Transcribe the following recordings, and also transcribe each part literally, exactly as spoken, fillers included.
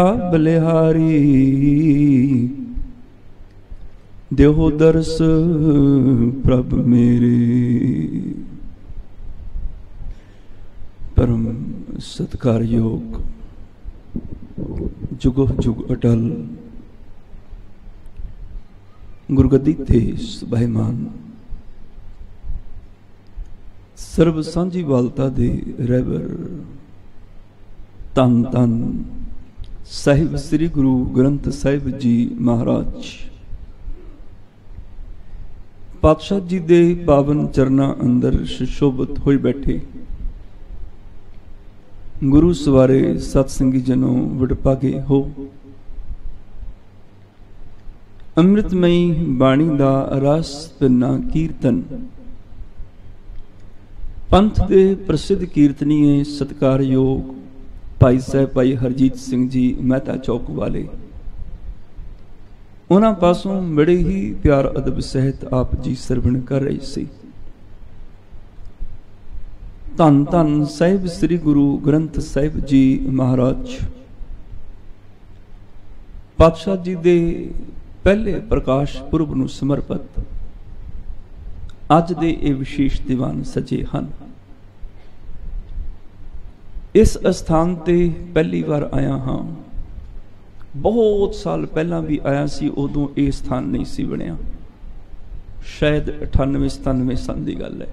बलिहारी देहो दर्श प्रभु मेरे। परम सत्कार योग जुग जुग अटल गुरुगद्दी थे भाईमान सर्व सांझी वालता दे रहबर तन तन साहिब श्री गुरु ग्रंथ साहिब जी महाराज पातशाह जी दे पावन चरणा अंदर सुशोभित होई बैठे गुरु सवारे सत्संगी जनों वडभागे हो। अमृतमयी बाणी दा रस पिना कीर्तन पंथ दे प्रसिद्ध कीर्तनीय सत्कार योग भाई साहब भाई हरजीत सिंह जी मेहता चौक वाले उन्हां पासों बड़े ही प्यार अदब सहित आप जी सरवण कर रहे सी। धन धन साहिब श्री गुरु ग्रंथ साहिब जी महाराज पातशाह जी दे पहले प्रकाश पुरब नू समर्पित अज दे ये विशेष दीवान सजे हन। इस स्थान ते पहली बार आया हाँ, बहुत साल पहला भी आया सी, उदों ये स्थान नहीं सी बनिया, शायद अठानवे सतानवे सन की गल है।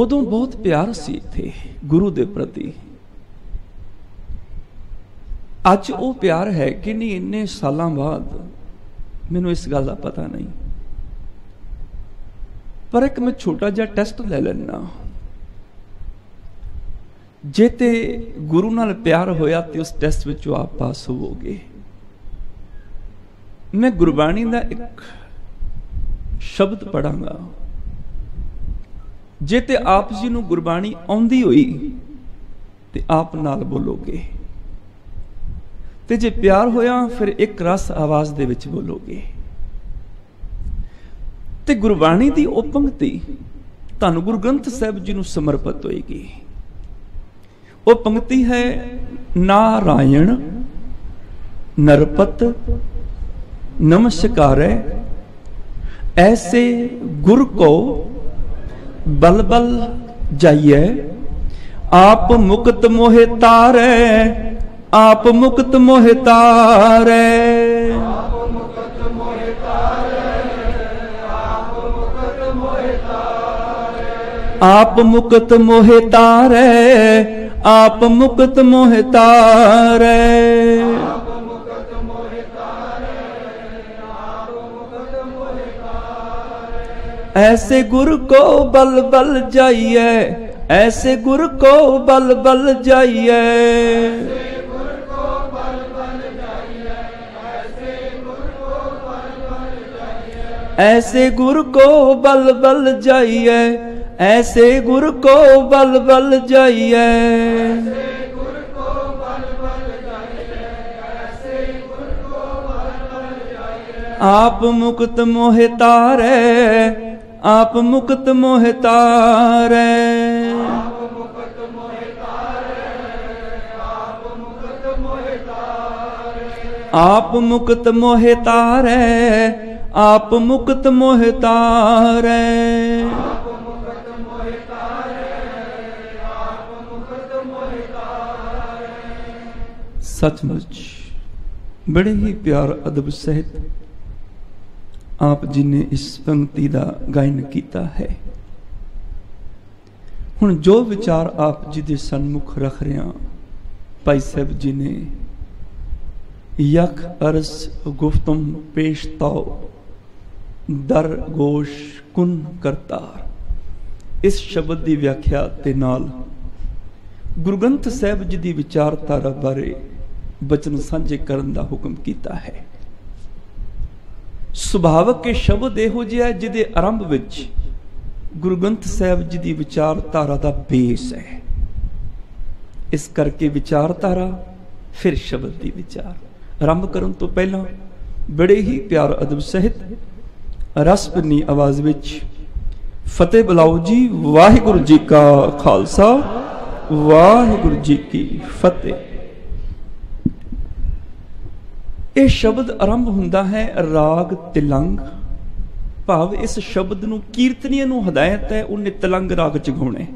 उदों बहुत प्यार सी इत्थे गुरु दे प्रति, अज वो प्यार है कि नहीं इन्ने सालों बाद मैनूं इस गल का पता नहीं। पर एक मैं छोटा जिहा टेस्ट ले लैना, जे ते गुरु नाल प्यार होया ते उस टेस्ट विचों आप पास होवोगे। मैं गुरबाणी का एक शब्द पढ़ांगा, जे ते आप जी नूं गुरबाणी आउंदी होई ते आप नाल बोलोगे, ते जे प्यार होया फिर एक रस आवाज दे विच बोलोगे। ते गुरबाणी दी ओह पंक्ति धन्न गुरु ग्रंथ साहिब जी नूं समर्पित होएगी। ओह पंक्ति है, नारायण नरपत नमस्कारै ऐसे गुर को बल बल जाइए आप मुक्त मोहे तारै आप मुक्त मोहे तारे। आप मुक्त मोहे तारे आप मुक्त मोहे तारे। ऐसे गुरु को बल बल जाइए ऐसे गुरु को बल बल जाइए। ऐसे गुरु को बल बल जाइए ऐसे गुरु को बल बल जाइए। आप मुक्त मोहे तारे आप मुक्त मोहे तारे। आप मुक्त मोहे तारे आप मुक्त मोहे तारे। सचमुच बड़े ही प्यार अदब सहित आप जी ने इस पंक्ति का गायन किया है। हुण जो विचार आप जी के सन्मुख रख रहे हैं भाई साहब जी ने यख अर्स गुफ्तम पेश ताओ दर गोश कुन करतार इस शब्द की व्याख्या के नाल गुरु ग्रंथ साहिब जी की विचारधारा बारे बचन सांझे करन दा हुक्म कीता है। सुभावक के शब्द इहो जिहा है जिहदे आरंभ विच गुरु ग्रंथ साहिब जी की विचारधारा का बेस है, इस करके विचारधारा फिर शब्द की विचार। आरंभ करन तो पहला बड़े ही प्यार अदब सहित रसपनी आवाज विच फतेह बुलाओ जी, वाहिगुरु जी का खालसा वाहिगुरु जी की फतेह। यह शब्द आरंभ हुंदा है राग तिलंग, भाव इस शब्द नूं कीर्तनीय नूं हदायत है उन्हें तिलंग राग जगाने।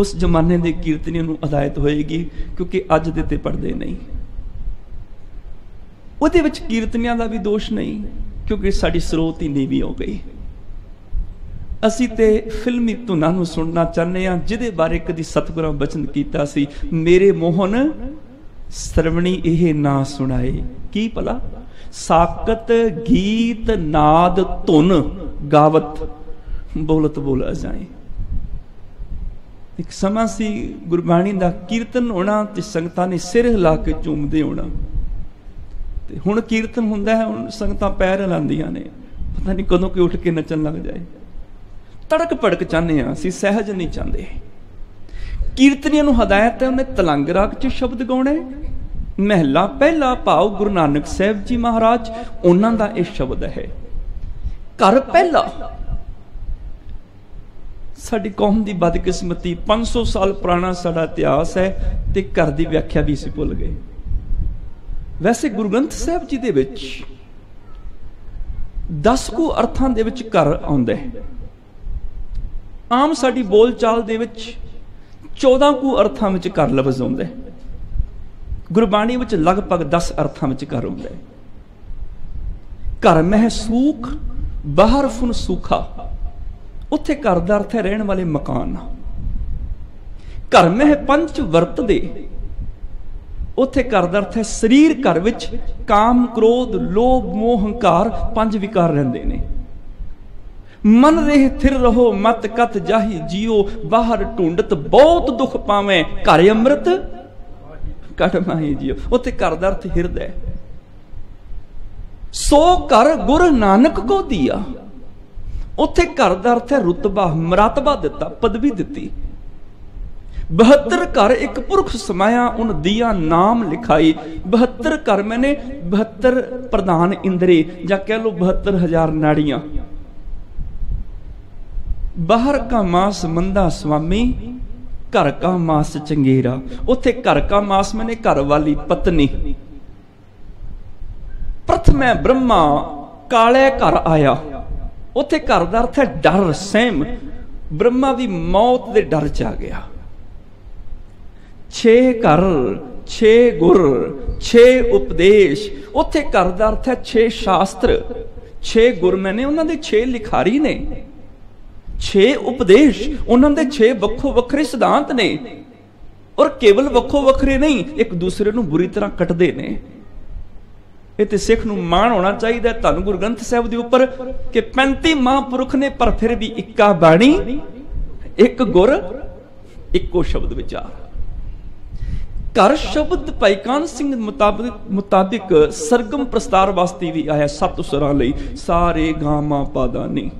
उस जमाने के कीर्तनीय नूं हदायत होएगी क्योंकि अज दे ते पढ़दे नहीं। उहदे विच कीर्तनियां दा भी दोष नहीं क्योंकि साडी स्रोत ही नीवी हो गई। असी ते फिल्मी धुना नूं सुनना चाहते हैं जिहदे बारे कदी सतगुरां बचन कीता सी, मेरे मोहन सरवणी इह ना सुनाए। की भला साकत गीत नाद धुन गावत बोलत बोला जाए। एक समा सी गुरबाणी का कीर्तन होना ते संगतां ने सिर हिला के चूमदे होना। हुण कीर्तन हुंदा है, हुण संगतां पैर हिलांदियां ने, पता नहीं कदों के उठ के नचन लग जाए। तड़क भड़क चाहते हैं असीं, सहज नहीं चाहते। कीर्तनियां नूं हदायत है उन्हें तलंग राग च शब्द गाउणे। महला पहला भाव गुरु नानक साहब जी महाराज उन्हां दा इह शब्द है। घर पहला साडी कौम दी बदकिस्मती, पांच सौ साल पुराना साडा इतिहास है ते घर दी व्याख्या भी असीं भुल गए। वैसे गुरु ग्रंथ साहब जी दे विच दस को अर्थां दे विच घर आउंदा है। आम साडी बोलचाल दे विच चौदह को अर्थां विच घर लफ्ज़ आउंदा है। गुरबाणी में लगभग दस अर्थां में घर होंगे। घर मह सूख बाहर फुन सूखा, उत्थे घर दा अर्थ है रहने वाले मकान। घर मह पंच वर्त दे, उत्थे घर दा अर्थ है शरीर। घर विच काम क्रोध लोभ मोह हंकार पंज विकार रहिंदे ने। मन रहे थिर रहो मत कत जाही जियो बाहर ढूंढत बहुत दुख पावे घर अमृत कट माही जियो। उत्थे घर दा अर्थ हिरदय। सो कर गुरु नानक को दिया, उत्थे घर दा अर्थ है रुतबा मरातबा दिता पदवी दिती। बहत्तर घर एक पुरख समाया उन दिया नाम लिखाई। बहत्तर घर मैंने बहत्तर प्रधान इंद्रे या कह लो बहत्तर हजार नाड़ियां। बाहर का मांस मंदा स्वामी घर का मास चंगेरा, उथे घर का मास मैंने घर वाली पत्नी। प्रथम ब्रह्मा काले घर आया, उथे घर दा अर्थ है डर सहम। ब्रह्मा भी मौत दे डर च आ गया। छे घर छे गुर छे उपदेश, उथे घर दा अर्थ है छे शास्त्र। छे गुर मैंने उन्हां दे छे लिखारी ने, छे उपदेश उन्हां दे छे वखो वखरे सिद्धांत ने, और केवल वखो वखरे नहीं एक दूसरे नूं बुरी तरह कटदे ने। इह ते सिख नूं माण होना चाहिए धन्न गुरु ग्रंथ साहिब दे उपर कि पैंती महापुरुख ने पर फिर भी इक्का बाणी एक गुर इक्को शब्द विचार। कर शब्द भाई कान सिंह मुताबिक मुताबिक सरगम प्रस्तार वास्ते भी आया सत सुरां लई सारे गामा पादानी।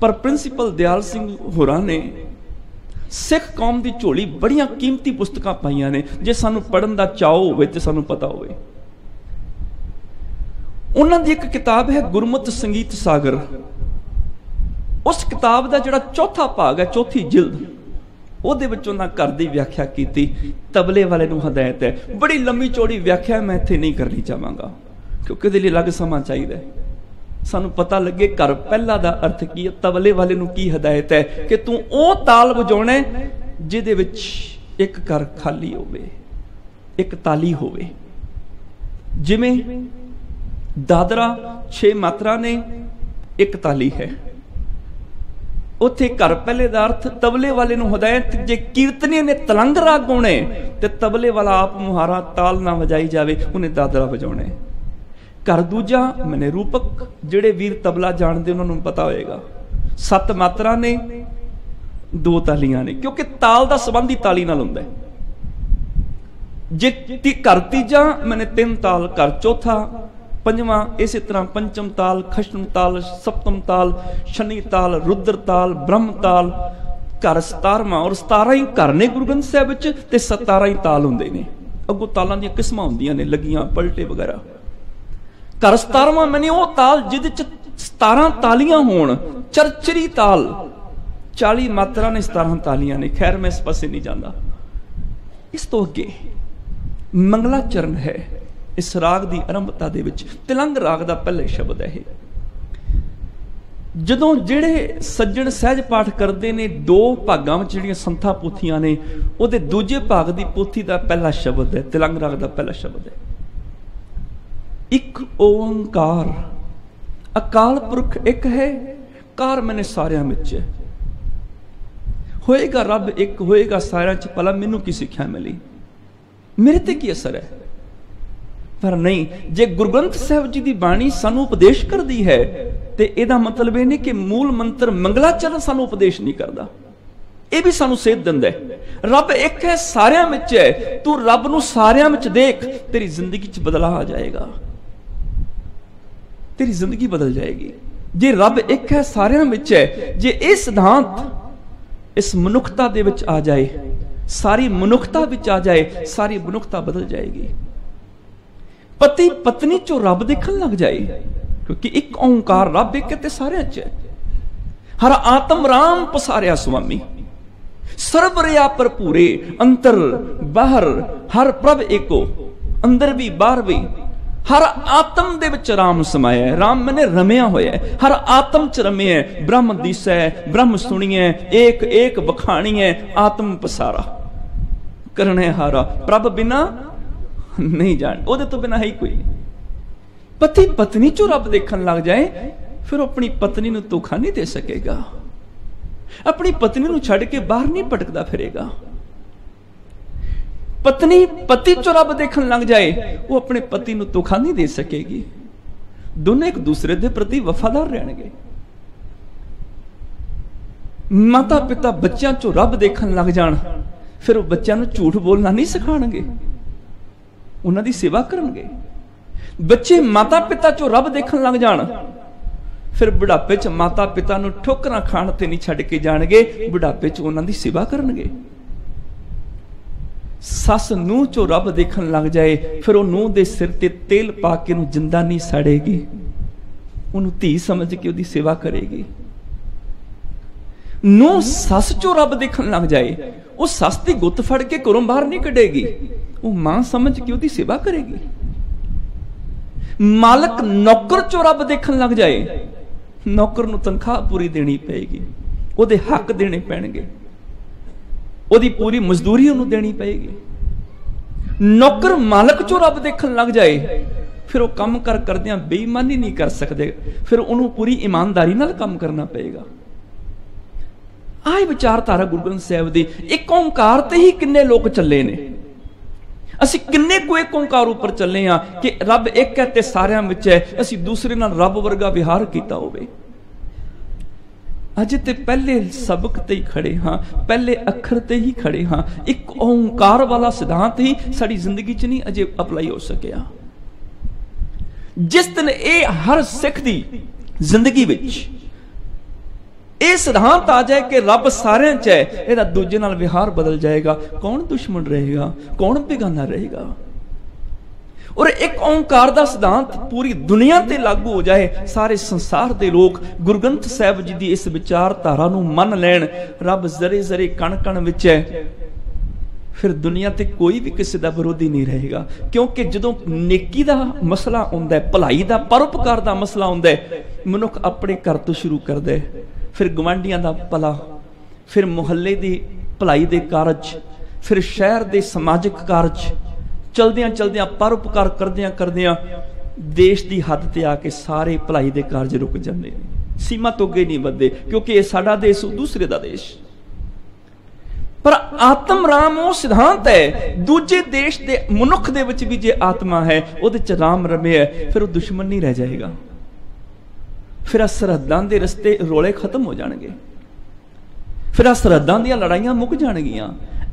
पर प्रिंसीपल दयाल सिंह होरां ने सिख कौम की झोली बड़ियां कीमती पुस्तकां पाईयां ने। जे सानू पढ़न का चाव होवे ते सानू पता होवे। उन्हां दी इक किताब है गुरमत संगीत सागर। उस किताब का जिहड़ा चौथा भाग है, चौथी जिल्द, उहदे विच उन्हां घर दी व्याख्या कीती। तबले वाले नूं हदायत है। बड़ी लंबी चौड़ी व्याख्या मैं इत्थे नहीं करनी चाहांगा क्योंकि इहदे लई अलग समां चाहीदा है। सानू पता लगे घर पहला दा अर्थ की है। तबले वाले नू की हदायत है कि तू ओ ताल बजाउणे जिहदे विच एक घर खाली होवे, एक ताली होवे। जिवें दादरा छे मात्रा ने, एक ताली है। उत्थे घर पहले दा अर्थ तबले वाले नू हदायत। जे कीर्तनी ने तलंग राग गाउणे ते तबले वाला आप मुहारा ताल ना वजाई जावे, उन्हें दादरा वजाउणे। घर दूजा मैंने रूपक, जिहड़े वीर तबला जानते उन्होंने पता होएगा। सत मात्रा ने, दो तालियां ने क्योंकि ताल का संबंध ही ताली नाल हुंदा है। जे घर तीजा मैंने तीन ताल, घर चौथा पंजवां, इस तरह पंचम ताल खष्टम ताल सप्तम ताल शनि ताल रुद्र ताल ब्रह्म ताल। घर सतारवां, और सतारा ही घर ने गुरु ग्रंथ साहिब विच ते सतारा ही ताल हुंदे ने। अगों तालां दीयां किस्मां हुंदियां ने, लगियां पलटे वगैरा। घर सतारवां मैंने वो ताल जिद सतारा तालियां होण, चरचरी ताल। चालीस मात्रा ने सतारह तालियां ने। खैर मैं इस पासे नहीं जाता। इस तो अगे मंगला चरण है। इस राग की आरंभता दे विच तिलंग राग का पहले शब्द है। जदों जिहड़े सज्जन सहज पाठ करते हैं दो भागों में जिहड़ियां संथा पोथियां ने उहदे दूजे भाग की पोथी का पहला शब्द है, तिलंग राग का पहला शब्द है। एक ओंकार अकाल पुरख एक है, कार मैंने सारियां विच है। होएगा रब एक, होएगा सारियां च भला मैनूं की सिक्ख्या मिली, मेरे ते की असर है। पर नहीं, जे गुरु ग्रंथ साहिब जी की बाणी सानू उपदेश करती है तो यह मतलब यह नहीं कि मूल मंत्र मंगलाचरण सानू उपदेश नहीं करता। यह भी सानू सेध दिंदा है रब एक है, सारियां विच है। तू रब नू सारियां विच देख, तेरी जिंदगी च बदलाव आ जाएगा, तेरी जिंदगी बदल जाएगी। जे रब एक है, सारियां विच है, जे यह सिद्धांत इस मनुखता दे विच आ जाए, सारी मनुखता विच आ जाए, सारी मनुखता बदल जाएगी। पति पत्नी चो रब देखन लग जाए, क्योंकि एक ओंकार रब एक ते सारियां च है। हर आत्म राम पसारिया स्वामी, सर्व रिया पर पूरे, अंतर बाहर हर प्रभ एको, अंदर भी बाहर भी। हर आत्म दे विच राम समाया है, राम मैंने रमिया होया है, हर आत्म च रमे है। ब्रह्म दिसै, ब्रह्म सुनिए, एक एक बखाणी है, आत्म पसारा करने हारा, प्रभ बिना नहीं जान, ओदे तो बिना है ही कोई। पति पत्नी चो रब देखन लग जाए, फिर अपनी पत्नी नूं धोखा नहीं दे सकेगा, अपनी पत्नी नूं छड़ के बाहर नहीं भटकदा फिरेगा। पत्नी पति चो रब देखन लग जाए, वो अपने पति नूं धोखा नहीं दे सकेगी। दोनों एक दूसरे के प्रति वफादार रहणगे। माता पिता बच्चों चो रब देखन लग जान, फिर वो बच्चों नूं झूठ बोलना नहीं सिखाणगे, उन्हां दी सेवा करनगे। बच्चे माता पिता चो रब देखन लग जान, फिर बुढ़ापे च माता पिता नूं ठोकरां खाण ते नहीं छड्ड के जाणगे, बुढ़ापे च उन्हां दी सेवा करनगे। सस नूंह चो रब देखन लग जाए, फिर वो नूंह दे सिर ते तेल पा के नूं जिंदा नहीं सड़ेगी, उन्हूं धी समझ के उहदी सेवा करेगी। नूंह सस चो रब देखन लग जाए, वो सस दी गुत्त फड़ के घरों बाहर नहीं कढेगी, वो मां समझ के उहदी सेवा करेगी। मालक नौकर चो रब देखन लग जाए, नौकर नूं तनख्वाह पूरी देनी पेगी, उहदे हक देने पैणगे, उहदी पूरी मजदूरी उहनूं देनी पेगी। नौकर मालक चो रब देखन लग जाए, फिर वो काम कर करदियां बेईमानी नहीं कर सकदे, फिर उहनूं पूरी ईमानदारी नाल काम करना पेगा। आए विचारधारा गुरु ग्रंथ साहिब दी। एक ओंकार ते ही किन्ने लोग चले ने, असीं किन्ने कोई एक ओंकार उपर चले हाँ कि रब एक है ते सारियां विच है, असीं दूसरे नाल रब वर्गा विहार कीता होवे। अजे ते पहले सबक ते ही खड़े हाँ, पहले अखर ते ही खड़े हाँ। एक ओंकार वाला सिद्धांत ही साडी जिंदगी च नहीं अजे अपलाई हो सकिया। जिस दिन यह हर सिख दी जिंदगी विच यह सिद्धांत आ जाए कि रब सारियां च है, इहदा दूजे नाल विहार बदल जाएगा, कौन दुश्मन रहेगा, कौन बेगाना रहेगा। और एक ओंकार का सिद्धांत पूरी दुनिया ते लागू हो जाए, सारे संसार दे लोग गुरु ग्रंथ साहिब जी दी इस विचारधारा नूं मन लैण। रब जरे जरे कण कण विच है, फिर दुनिया ते कोई भी किसी का विरोधी नहीं रहेगा। क्योंकि जदों नेकी का मसला आउंदा है, भलाई का परोपकार का मसला आउंदा है, मनुख अपने घर तो शुरू करदा है, फिर गुआंढियां दा भला, फिर मुहल्ले दी भलाई दे कारज, फिर शहर दे समाजिक कारज, चलदियां चलदियां परोपकार करदियां करदियां देश दी हद ते आके सारे भलाई दे कारज रुक जांदे ने, सीमा तो अगे नहीं वधदे, क्योंकि इह साडा देश दूसरे दा देश। पर आत्म राम वो सिद्धांत है, दूजे देश दे मनुख दे विच भी जे आत्मा है उहदे च राम रमे है, फिर वो दुश्मन नहीं रह जाएगा। फिर सरहदां दे रस्ते रोले खत्म हो जाएंगे, फिर सरहदां दी लड़ाइयां मुक जाएंगियां।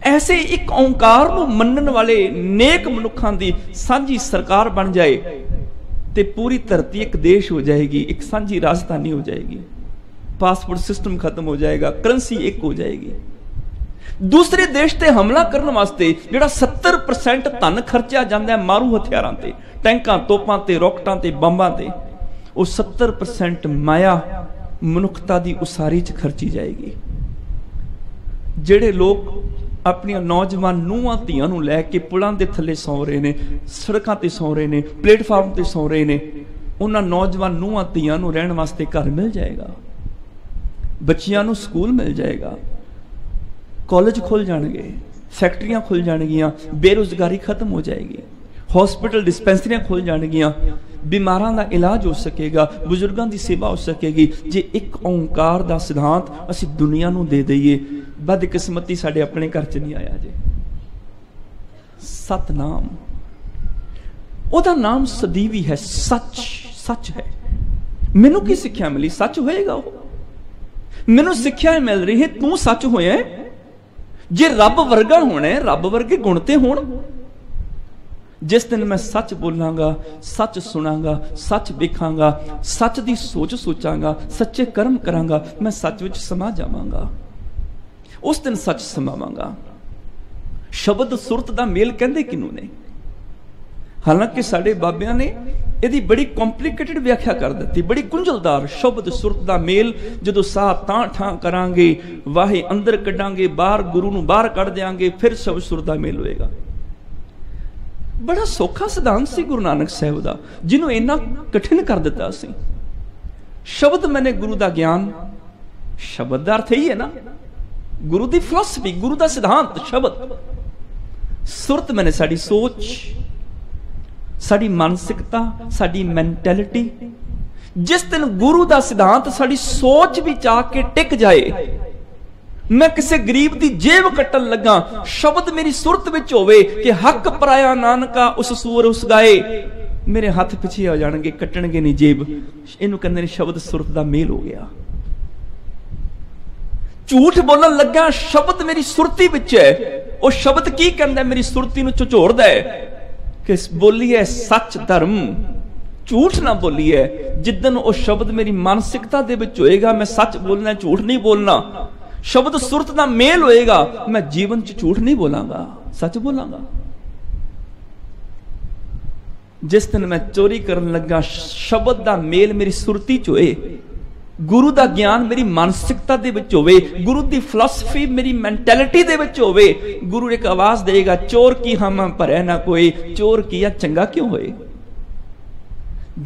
ऐसे एक ओंकार नूं मनण वाले नेक मनुखां दी सांझी सरकार बन जाए तो पूरी धरती एक देश हो जाएगी, एक सांझी राजधानी हो जाएगी, पासपोर्ट सिस्टम खत्म हो जाएगा, करंसी एक हो जाएगी। दूसरे देश ते हमला करने वास्ते जिहड़ा सत्तर परसेंट धन खर्चा जाता है मारू हथियारां ते, टैंकां, तोपां ते, रॉकटां ते, बंबां ते, सत्तर परसेंट माया मनुखता की उसारी च खर्ची जाएगी। ਜਿਹੜੇ ਲੋਕ अपनिया नौजवान नूह धियां नूं लैके पुलां दे थले सौ रहे ने, सड़कां ते सौ रहे ने, प्लेटफार्म ते सौ रहे ने। उन्हां नौजवान नूह धियां नूं रहण वास्ते घर मिल जाएगा, बच्चियां नूं स्कूल मिल जाएगा, कॉलेज खुल जाणगे, फैक्ट्रियां खुल जाणगियां, बेरोजगारी खत्म हो जाएगी, हॉस्पिटल डिस्पेंसरियां खुल जाणगियां, बीमारां दा इलाज हो सकेगा, बुजुर्गां दी सेवा हो सकेगी। जे एक ओंकार दा सिद्धांत असीं दुनिया नूं दे दईए, बदकिस्मती साडे अपने घर च नहीं आया जे। सतनाम ओहदा नाम सदीवी है, सच सच है। मैनू की सिक्ख्या मिली? सच होएगा वो। मैनू सिक्ख्या मिल रही है तू सच होया है। जे रब वर्गा होना है, रब वर्गे गुण ते होण। जिस दिन मैं सच बोलांगा, सच सुनांगा, सच देखांगा, सच की सोच सोचांगा, सच्चे कर्म करांगा, मैं सच विच समा जावांगा, उस दिन सच समावांगा। शब्द सुरत का मेल कहते किनू ने? हालांकि साढ़े बाबिया ने यदि बड़ी कॉम्प्लीकेटेड व्याख्या कर दी, बड़ी कुंजलदार। शब्द सुरत का मेल जो साह तां ठां करांगे, वाहे अंदर कढ़ांगे, बाहर गुरु नूं बाहर कढ़ देंगे, फिर शब्द सुरत का मेल होएगा। बड़ा सौखा सिद्धांत सी गुरु नानक साहब का, जिन्होंने इन्ना कठिन कर दिता सी। शब्द मैंने गुरु का ज्ञान, शब्द का अर्थ यही है ना, गुरु की फिलोसफी, गुरु का सिद्धांत शब्द। सुरत मैंने साड़ी सोच, साड़ी मानसिकता, साड़ी मैंटेलिटी। जिस दिन गुरु का सिद्धांत साड़ी सोच भी चाह के टिक जाए, मैं किसी गरीब की जेब कट्टन लगा, शब्द मेरी सुरत विच होवे कि हक पराया नानका उस सूर उस गाए, मेरे हाथ पिछे आ जाएंगे, कट्टणगे नहीं जेब। इनू कहंदे ने शब्द सुरत का मेल हो गया। झूठ बोलन लगा, शब्द मेरी सुरती विच है, वो शब्द की कहता है, मेरी सुरती नूं झुझोड़दा है कि बोली है सच धर्म, झूठ ना बोली है। जिदन वो शब्द मेरी मानसिकता दे विच होएगा, मैं सच बोलना, झूठ नहीं बोलना, शब्द सुरत दा मेल होएगा, मैं जीवन च झूठ नहीं बोलांगा, सच बोलांगा। जिस दिन मैं चोरी करन लगा, शब्द दा मेल मेरी सुरती च होए, गुरु का ज्ञान मेरी मानसिकता दे विच होवे, गुरु की फिलोसफी मेरी मैंटेलिटी दे विच होवे, गुरु एक आवाज देगा, चोर की हम भरे ना कोई, चोर की या चंगा क्यों होए।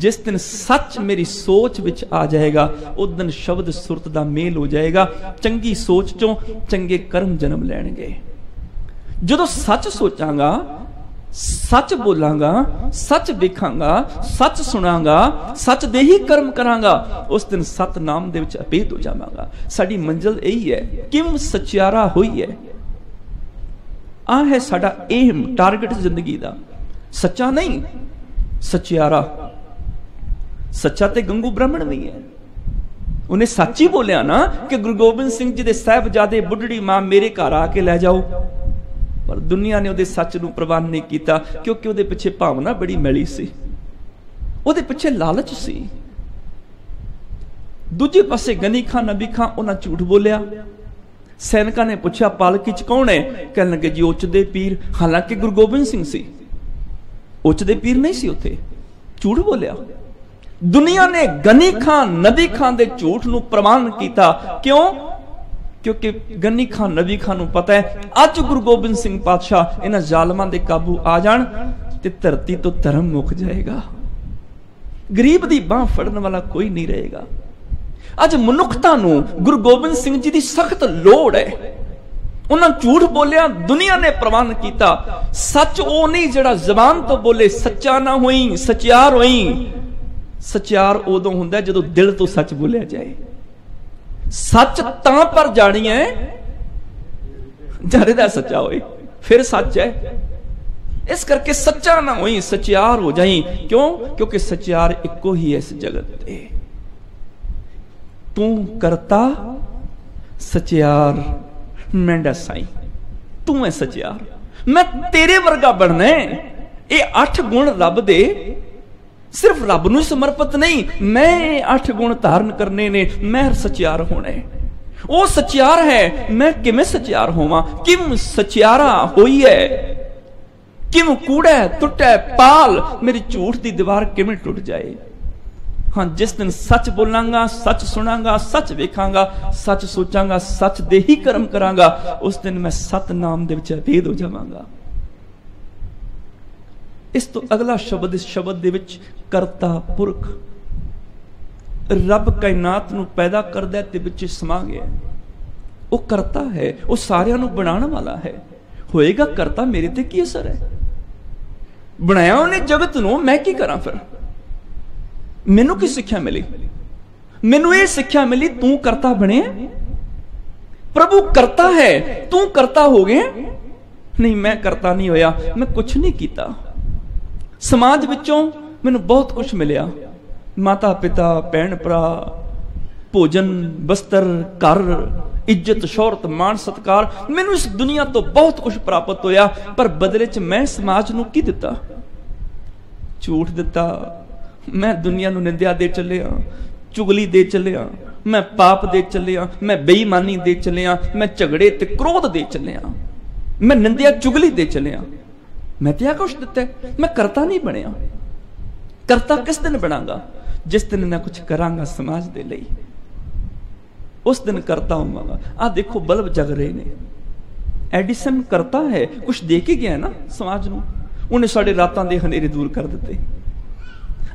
जिस दिन सच मेरी सोच विच आ जाएगा, उस दिन शब्द सुरत दा मेल हो जाएगा। चंगी सोच चों चंगे कर्म जन्म लैणगे। जदों सच सोचांगा, सच बोलांगा, सच विखांगा, सच सुनांगा, सच दे ही कर्म करांगा, उस दिन सतनाम दे विच अपेत हो जावांगा। साडी मंजिल यही है। किम सचियारा होई है, आ है साडा एम, टारगेट जिंदगी दा। सच्चा नहीं, सचियारा। सच्चा ते गंगू ब्राह्मण भी है, उन्हें सच ही बोलिया ना कि गुरु गोबिंद सिंह जी दे साहिबजादे बुढ़ड़ी मां मेरे घर आके लै जाओ, पर दुनिया ने उहदे सच नूं प्रवान नहीं कीता, क्योंकि उहदे पिछे भावना बड़ी मैली सी, उहदे पिछे लालच सी। दूजे पासे गनी खां नबी खां उन्हां झूठ बोलिया। सैनिकां ने पूछा पालकी च कौन है? कहण लगे जी उच दे पीर। हालांकि गुरु गोबिंद सिंह सी, उच दे पीर नहीं सी उत्थे, झूठ बोलिया। दुनिया ने गनी खां नबी खां दे झूठ नूं प्रवान कीता, क्यों? क्योंकि गनी खां नबी खां नूं पता है अज गुरु गोबिंद सिंह पातशाह इन्हां जालमां दे काबू आ जाण ते धरती तो धर्म मुक जाएगा, गरीब दी बांह फड़न वाला कोई नहीं रहेगा। अज मनुखता नूं गुरु गोबिंद सिंह जी दी सख्त लोड़ है। उन्हां झूठ बोलिया, दुनिया ने प्रवान कीता। सच ओ नहीं जिहड़ा ज़बान तो बोले, सच्चा ना होई, सचियार होई। सचियार उदों हुंदा है जदों दिल तो सच बोलिया जाए। सच तां पर जानी है जारे दा सच्चा होए, फिर सच है। इस करके सच्चा ना होई, सचियार हो जाई। क्यों? क्योंकि सचियार इको ही है इस जगत ते। तू करता सचियार मेंढा साई, तू है सचियार, मैं तेरे वर्गा बनना है। यह अठ गुण रब दे, सिर्फ रब नूं समर्पित नहीं, मैं अठ गुण धारण करने ने, मैं सचियार होना है। ओ सचियार है, मैं किवें सचियार होवां? किम सचियारा होई है, किम कूड़े टुटे पाल, मेरी झूठ की दीवार किवें टुट जाए। हाँ, जिस दिन सच बोलांगा, सच सुनांगा, सच वेखांगा, सच सोचांगा, सच दे ही कर्म करांगा, उस दिन मैं सतनाम दे विच अभेद हो जावांगा। इस तो अगला शब्द, इस शब्द दे विच करता पुरख रब कायनात नू पैदा करदा ते विच समा गया। वो करता है, वो सारियां नू बनाने वाला है। होएगा करता मेरे ते की असर है? बनाया उन्हें जगत नू, मैं की करा फिर? मैनू की सिक्ख्या मिली? मैनू ये सिक्ख्या मिली, तू करता बने। प्रभु करता है, तू करता हो गया। नहीं, मैं करता नहीं होया, मैं कुछ नहीं किया। समाज विचों मैनू बहुत कुछ मिलिया, माता पिता, भैन भरा, भोजन, वस्त्र, घर, इज्जत, शौहरत, मान सत्कार, मैनू इस दुनिया तो बहुत कुछ प्राप्त होया। पर बदले च मैं समाज नू की दिता? झूठ दिता। मैं दुनिया नू निंदिया दे चलिया, चुगली दे चलिया, मैं पाप दे चलिया, मैं बेईमानी दे चलिया, मैं झगड़े ते क्रोध दे चलिया, मैं निंदिया चुगली दे चलिया। मैं तो कुछ दिता है, मैं करता नहीं बनया। करता किस दिन बनागा? जिस दिन मैं कुछ करांगा समाज दे लई, उस दिन करता होवांगा। आ देखो बल्ब जग रहे ने, एडिसन करता है, कुछ दे के गया ना समाज नू, उन्हें साढ़े रातां दे हनेरे दूर कर दिते।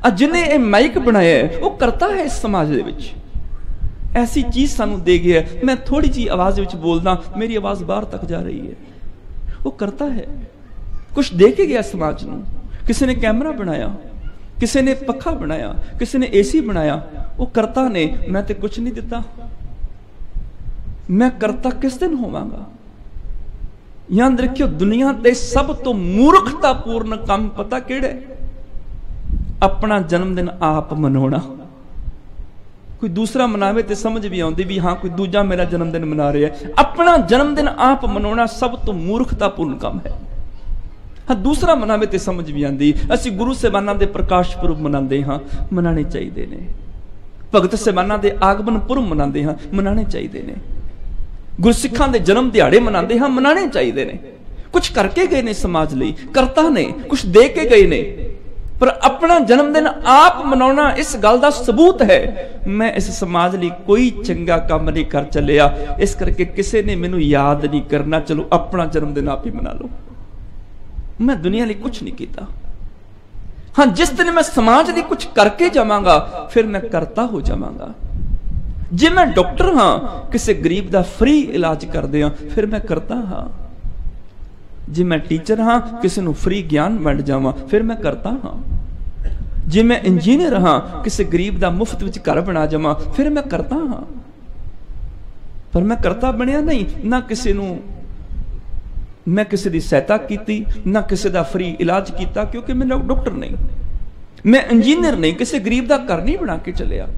आ जिन्हें ये माइक बनाया है, वो करता है। इस समाज दे विच ऐसी चीज़ सानू दे गया है। मैं थोड़ी जी आवाज़ विच बोलदा, मेरी आवाज़ बाहर तक जा रही है। वो करता है, कुछ दे के गया समाज नू। किसी ने कैमरा बनाया, किसी ने पखा बनाया, किसी ने एसी बनाया। वो करता ने, मैं तो कुछ नहीं दिता। मैं करता किस दिन होवांगा? याद रखियो, दुनिया के सब तो मूर्खतापूर्ण काम पता केड़ा? अपना जन्मदिन आप मनाउणा। कोई दूसरा मनावे तो समझ भी आती भी हाँ कोई दूजा मेरा जन्मदिन मना रहा है। अपना जन्मदिन आप मनाउणा सब तो मूर्खतापूर्ण काम है। हाँ, दूसरा मनावे तो समझ भी आती। असी गुरु साहिबाना के प्रकाश पुरब मनाते हाँ, मनाने चाहिए ने। भगत साहिबाना के आगमन पुरब मनाते हाँ, मनाने चाहिए ने। गुरसिखां के जन्म दिहाड़े मनाते हाँ, मनाने चाहिए ने। कुछ करके गए ने समाज लई, करता ने, कुछ दे के गए ने। पर अपना जन्मदिन आप मनाना इस गल का सबूत है, मैं इस समाज लई कोई चंगा काम नहीं कर चलिया। इस करके किसी ने मैनू याद नहीं करना, चलो अपना जन्मदिन आप ही मना लो। मैं दुनिया लिए कुछ नहीं किया। हाँ, जिस दिन मैं समाज लिए कुछ करके जावांगा, फिर मैं करता हो जावांगा। जे मैं डॉक्टर हाँ, किसी गरीब का फ्री इलाज कर दे हाँ, फिर मैं करता हाँ। जे मैं टीचर हाँ, किसी को फ्री ज्ञान वंड जावां, फिर मैं करता हाँ। जे मैं इंजीनियर हाँ, किसी गरीब का मुफ्त विच घर बना जावां, फिर मैं करता हाँ। पर मैं करता बनिया नहीं ना। किसी को मैं किसी की सहायता की ना, किसी का फ्री इलाज किया, क्योंकि मैं डॉक्टर नहीं, मैं इंजीनियर नहीं, किसी गरीब का घर नहीं बना के चलिया।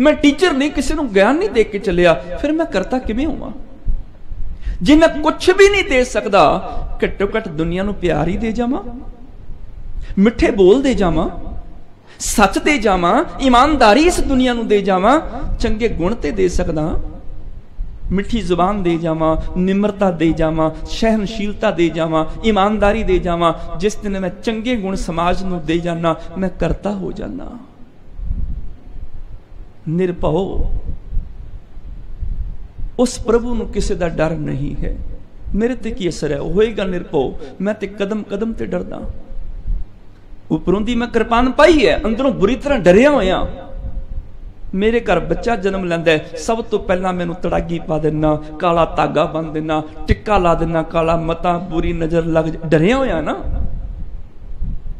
मैं टीचर नहीं, किसी को ज्ञान नहीं दे के चलिया। फिर मैं करता किवें होवां? जे मैं कुछ भी नहीं दे सकता, घट्टो घट दुनिया नूं प्यार ही दे जावां, मिठे बोल दे जावां, सच दे जावां, ईमानदारी इस दुनिया नूं दे जावां, चंगे गुण ते दे सकदा, मिठी जुबान दे जावां, निम्रता दे जावां, सहनशीलता दे जावां, ईमानदारी दे जावां। जिस दिन मैं चंगे गुण समाज नूं दे जाना, मैं करता हो जाना। निरभओ, उस प्रभु नूं किसी का डर नहीं है। मेरे ते की असर है? होएगा निरभओ। मैं ते कदम कदम ते डरदा। उपरों दी मैं कृपान पाई है, अंदरों बुरी तरह डरिया होया। मेरे घर बच्चा जन्म लैंदा है, सब तो पहला मैनू तड़ागी पा देना, काला धागा बन देना, टिक्का ला देना, काला मता बुरी नजर लग। डरिया होया ना?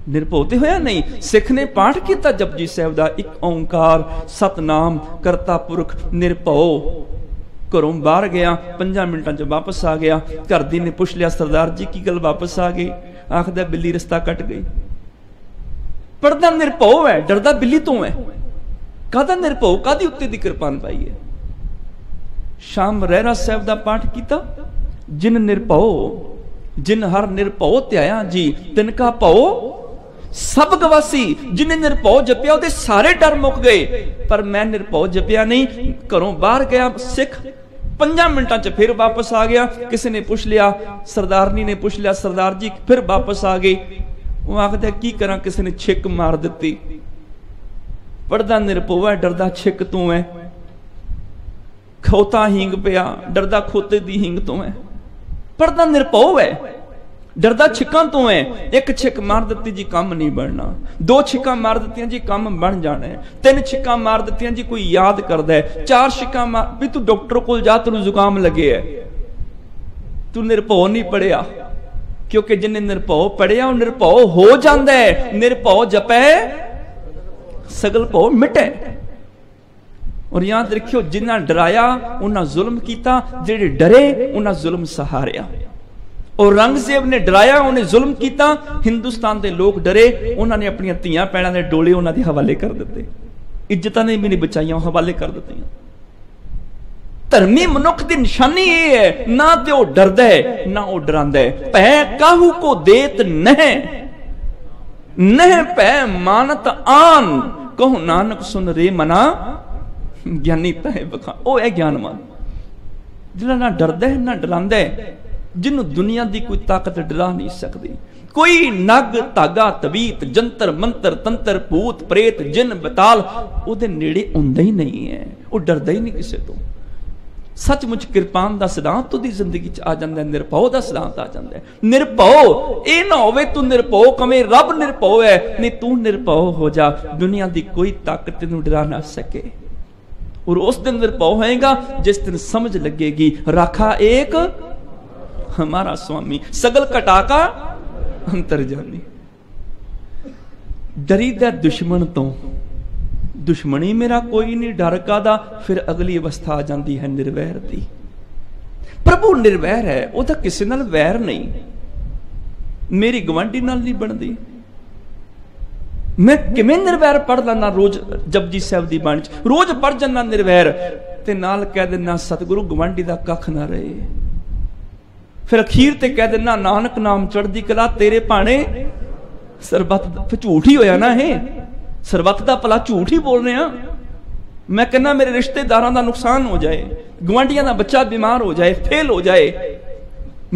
निरभोते होया नहीं। सिख ने पाठ किया जपजी साहब का, एक ओंकार सतनाम करता पुरख निरभओ। घरों बाहर गया, पंजा मिनटां च वापस आ गया। घर दी ने पुछ लिया, सरदार जी की गल वापस आ गई? आखदा बिल्ली रस्ता कट गई। पढ़दा निरभओ है, डरदा बिल्ली तो है। कादा निरभओ? कादी उत्ते दी कृपान पाई है? शाम रहरा साहब का पाठ किया, जिन निरभओ जिन हर निरभओ त्याया जी, तिनका भओ सब गवासी। जिन्हें निरभओ जपिया, उहदे सारे डर मुक गए। पर मैं निरभओ जपिया नहीं। घरों बाहर गया सिख, पंजा मिनटां च फिर वापस आ गया। किसी ने पुछ लिया, सरदारनी ने पुछ लिया, सरदार जी फिर वापस आ गए। वो आखदा की करा, किसी ने छिक मार दिती। वड़दा निरपोवै डरदा छिक तू है, खोता हींग पिया डरदा खोते दी हींग तू है। पढ़दा निरपोव है डरदा छिकां तू है। एक छिक मार दिती जी काम नहीं बनना, दो छिका मार दित्तियां जी काम बन जाना है, तीन छिका मार दित्तियां जी कोई याद करदा है, चार छिका मार भी तू डॉक्टर कोल जा तेनूं जुकाम लगे है। तू निरभौ नहीं पढ़िया, क्योंकि जिन्हें निरभौ पढ़िया वो निरभौ हो जाता है। निरभौ जपै सगल भौ मिटे। और याद रखियो जिन्ना डराया उन्हें जुल्म किया, जेडे डरे उन्हें जुल्म सहारिया। औरंगजेब ने डराया उन्हें जुल्म किया, हिंदुस्तान के लोग डरे उन्होंने अपनी धियां भैणां दे डोले उन्होंने हवाले कर दिते, इज्जतां ने भी नहीं बचाईयां हवाले कर दित्तियां। धर्मी मनुख की निशानी यह है ना तो वह डरदा है ना वह डरांदा है। भै काहू को देत नह नह भै मानत आन, कहो नानक सुन रे मना ज्ञानी तह बखा। वह है ज्ञानवान जिहड़ा ना डरदा है ना डरांदा है, जिन्हों दुनिया की कोई ताकत डरा नहीं सकती। कोई नग धागा तवीत जंतर मंतर तंत्र भूत प्रेत जिन बताल उहदे नेड़े आउंदा ही नहीं है, वह डरदा ही नहीं किसी तो। सचमुच कृपान का सिद्धांत उसकी जिंदगी आ जाता है, निरभौ का सिद्धांत आ जाता है। निरभौ ये ना हो तू निरभौ कवे रब निरभौ है, नहीं तू निरभौ हो जा, दुनिया की कोई ताकत तेनू डरा ना सके। और उस दिन निरभौ होएगा जिस दिन समझ लगेगी राखा एक हमारा स्वामी, सगल कटाका अंतरजानी। डरी दा दुश्मन तो, दुश्मनी मेरा कोई नहीं, डर का दा। फिर अगली अवस्था आ जाती है निर्वैर की। प्रभु निर्वैर है, वह किसी नाल वैर नहीं, मेरी गवांढी नाल नहीं बनती। मैं किवें निर्वैर पढ़दा ना, रोज जपजी साहब की बाणी रोज पढ़ जाना निर्वैर, ते नाल कह देना सतगुरु गवांढी का कख ना रहे। फिर अखीर ते कह देना नानक नाम चढ़दी कला तेरे भाणे सरबत। झूठ ही होया ना, है सरबत का भला झूठ ही बोल रहे हैं। मैं कहना मेरे रिश्तेदारों का नुकसान हो जाए, गुआढ़िया का बच्चा बीमार हो जाए, फेल हो जाए,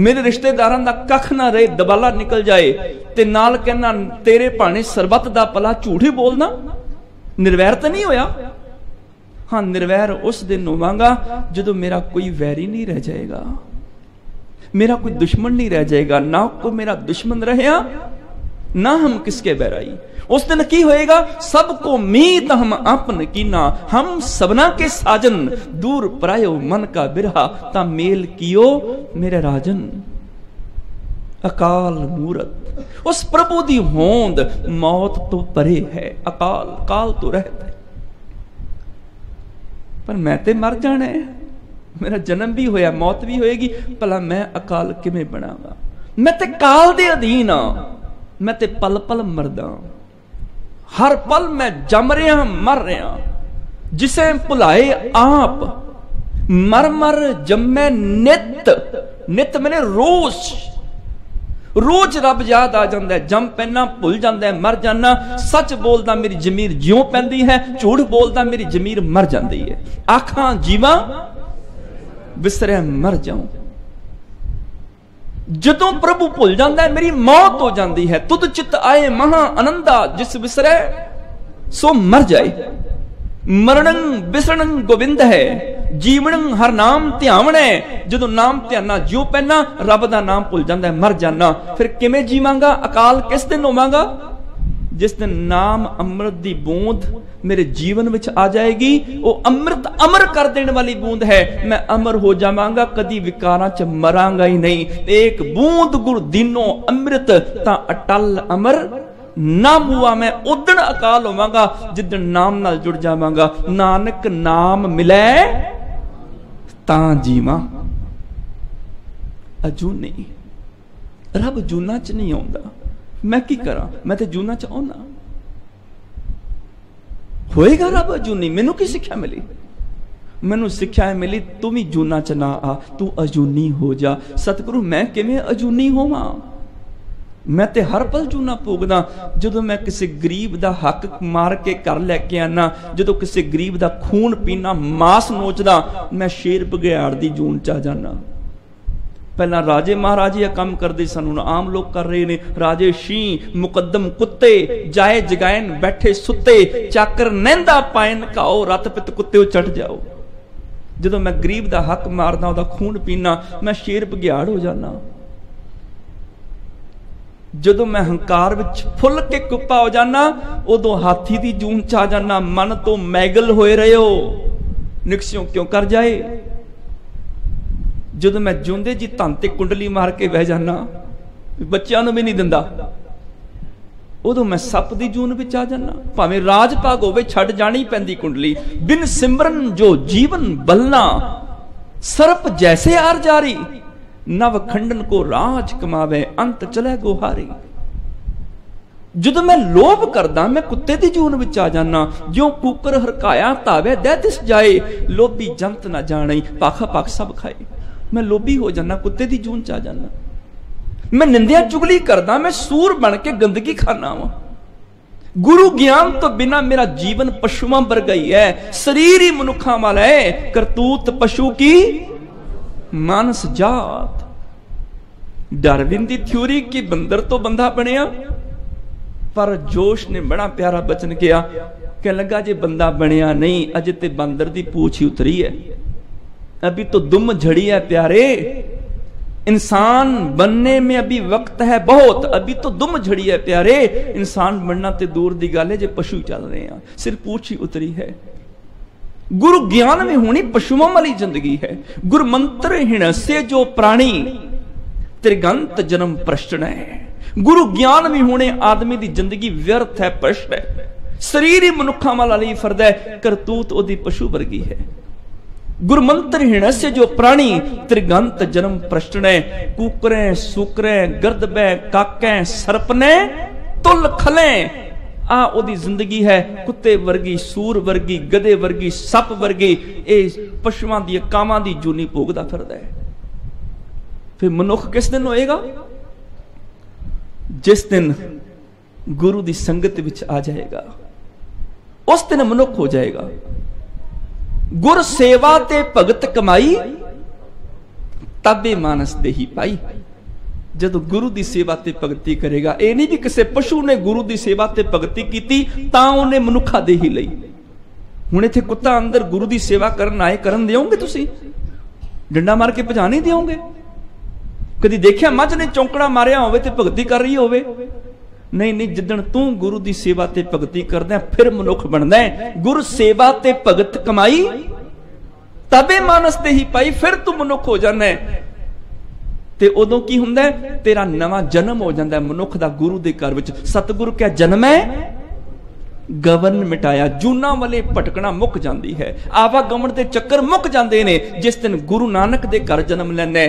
मेरे रिश्तेदारों का कख ना रहे, दबाला निकल जाए, ते नाल कहना तेरे भाणे सरबत का भला झूठ ही बोलना। निर्वैर तो नहीं होया। हाँ, निर्वैर उस दिन होवांगा जो मेरा कोई वैरी नहीं रह जाएगा, मेरा कोई दुश्मन नहीं रह जाएगा, ना कोई मेरा दुश्मन रहेगा ना हम किसके बैराई। उस दिन की होएगा सबको उम्मीद हम अपन की ना, हम सबना के साजन दूर परायो मन का बिरहा ता मेल कियो मेरे राजन। अकाल मूरत उस प्रभु दी होंद, मौत तो परे है, अकाल काल तो रहता है, पर मैं ते मर जाना है, मेरा जन्म भी होया मौत भी होएगी, भला मैं अकाल किवें बनावा? मैं ते काल दे अधीन हाँ, मैं ते पल पल मरदा, हर पल मैं जम रहा मर रहा। जिसे भुलाए आप मर मर जमे नित, नित मैंने रोज रोज रब याद आ जाता है। जम पैना भुल जाता है, मर जाना। सच बोलदा मेरी जमीर ज्यों पैंदी है, झूठ बोलदा मेरी जमीर मर जाती है। आखां जीवां बिसरे मर जाऊं। जदों प्रभु भुल जाता है मेरी मौत हो जाती है। तुद चित आए महा आनंदा, जिस बिसरे सो मर जाए। मरणं बिसरणं गोविंद है, जीवनं हर नाम ध्यावण है। जदों नाम ध्याना ज्यों पैना, रब का नाम भुल जाता है, मर जाना। फिर किवें जीवांगा? अकाल किस दिन होवांगा? जिस दिन नाम अमृत की बूंद मेरे जीवन में आ जाएगी। वह अमृत अमर कर देने वाली बूंद है। मैं अमर हो जावांगा, कदी विकारां च मरांगा ही नहीं। एक बूंद गुर दीनो अमृत ता अटल अमर नाम हुआ। मैं उदण अकाल होवांगा जिदण नाम नाल जुड़ जावांगा। नानक नाम मिले तां जीवां, अजूनी रब जूना च नहीं आउंदा। मैं की करा? मैं तो जूना चाहना होएगा रब जूनी। मैनू की सिक्ख्या मिली? मैनू सिक्ख्या मिली तू भी जूना च ना आ, तू अजूनी हो जा। सतगुरु मैं किवें अजूनी होवां? मैं ते हर पल जूना भोगदा। जदों मैं किसी गरीब दा हक मार के घर लैके आना, जदों किसी गरीब दा खून पीना, मांस नोचदा, मैं शेर बघियाड़ दी जून चा जाना। पहला राजे महाराजे काम करते सन, हुण आम लोग कर रहे ने। राजे शी मुकदम कुत्ते जाए जगायन बैठे सुते, चाकर नैंदा पायन काओ रत पित कुत्ते चढ़ जाओ। जदों मैं गरीब दा हक मारदा उहदा खून पीना मैं शेर बगियाड़ हो जाना। जदों मैं हंकार विच फुल के कुप्पा हो जाना उदों हाथी दी जून च आ जाना। मन तो मैगल होए रहियो निकसियों क्यों कर जाए। जदों मैं जिंदे जी तन ते कुंडली मार के बह जाना बच्चों नूं भी नहीं दिंदा, उदों मैं सप की जून भी आ जाना। भावें राज भाग होवे छड़ जानी पैंदी कुंडली। बिन सिमरन जो जीवन बलना, सर्प जैसे आर जारी। नव खंडन को राज कमावे अंत चले गोहारी। जद मैं लोभ करदा मैं कुत्ते दी जून विच आ जाना। ज्यों कूकर हरकाया तावे दह दिस जाए, लोभी जंत ना जाने पाखा पाख सब खाए। मैं लोभी हो जाना, कुत्ते दी जून च आ जाना। मैं निंदिया चुगली करदा मैं सूर बन के गंदगी खाना वा। गुरु ज्ञान तो बिना मेरा जीवन पशुआं वर गई है। शरीर ही मनुखा वाला है, करतूत पशु की मानस जात। डार्विन की थ्योरी कि बंदर तो बंदा बनया, पर जोश ने बड़ा प्यारा बचन किया कि लगा जे बंदा बनया नहीं, अजे ते बंदर दी पूछ ही उतरी है, अभी तो दुम झड़ी है प्यारे। इंसान बनने में अभी वक्त है बहुत, अभी तो दुम झड़ी है प्यारे। इंसान बनना ते दूर दी गल है, जे पशु चल रहे हैं सिर्फ पूछ ही उतरी है। गुरु ज्ञान में होनी पशुओं वाली जिंदगी है। गुरमंत्र हिण से जो प्राणी, त्रिगंत जन्म प्रश्न है। गुरु ज्ञान में होने आदमी की जिंदगी व्यर्थ है, प्रश्न है। शरीर ही मनुखा वाला नहीं फरद है, करतूत ओदी पशु वर्गी है। गुरमंत्र हिण से जो प्राणी, त्रिगंत जन्म प्रश्न है। कूकरें सूकरें गर्दबे काकें सरपने तुल खलें, आ ओदी जिंदगी है कुत्ते वर्गी, सूर वर्गी, गधे वर्गी, सप वर्गी। ये पशुआं दी कामां दी जूनी भोगदा फिरदा है। फिर मनुख किस दिन होएगा? जिस दिन गुरु दी संगत विच आ जाएगा, उस दिन मनुख हो जाएगा। गुर सेवा ते भगत कमाई, ताबे मानस देही पाई। जदों गुरु की सेवा ते भगती करेगा, यह नहीं भी किसी पशु ने गुरु की सेवा ते भगती की उन्हें मनुखा दे ही लई। हुण इत्थे कुत्ता अंदर गुरु की सेवा करन आए, करन देओगे तुसीं? डंडा मार के भजा नहीं देओगे? कदी देखिया मझ ने चौंकड़ा मारिया होवे ते भगती कर रही होवे? नहीं नहीं, जिदण तू गुरु की सेवा ते भगती करदा फिर मनुख बनदा है। गुर सेवा ते भगत कमाई, तबे मानस ते ही पाई। फिर तू मनुख हो जाना है। ते उदों की हुंदा है? तेरा नवा जन्म हो जाता है मनुख दा गुरु दे घर विच। सतगुरु क्या जन्म है, गवन मिटाया। जूना वाले भटकना मुक जाती है, आवागमन दे चक्कर मुक जाते हैं जिस दिन गुरु नानक दे घर जन्म लैंदे।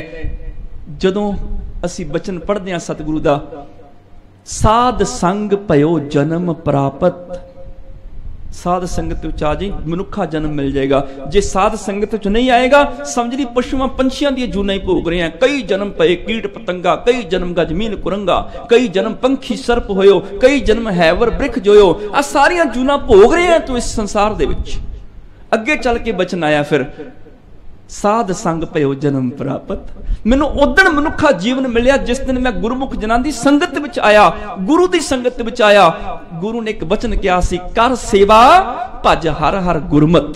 जदों असी बचन पढ़दे हां सतगुरु दा, साध संग भयो जन्म प्राप्त। साध संगत विच आ जी मनुखा जन्म मिल जाएगा। जे साध संगत विच नहीं आएगा, समझ ली पशुआं पंछियां दी जूना ही भोग रहे हैं। कई जन्म पए कीट पतंगा, कई जन्म गा जमीन कुरंगा, कई जन्म पंखी सर्प होयो, कई जन्म हैवर ब्रिख जोयो। आ सारियां जूना भोग रहे हैं तू इस संसार दे विच। अगे चल के बचन आया फिर, साध संग भयो जन्म प्राप्त। मैनू उदण मनुखा जीवन मिलिया जिस दिन मैं गुरमुख जनां दी संगत विच आया, गुरु दी संगत विच आया। गुरु ने एक वचन किया सी, कर सेवा भज हर हर गुरमत।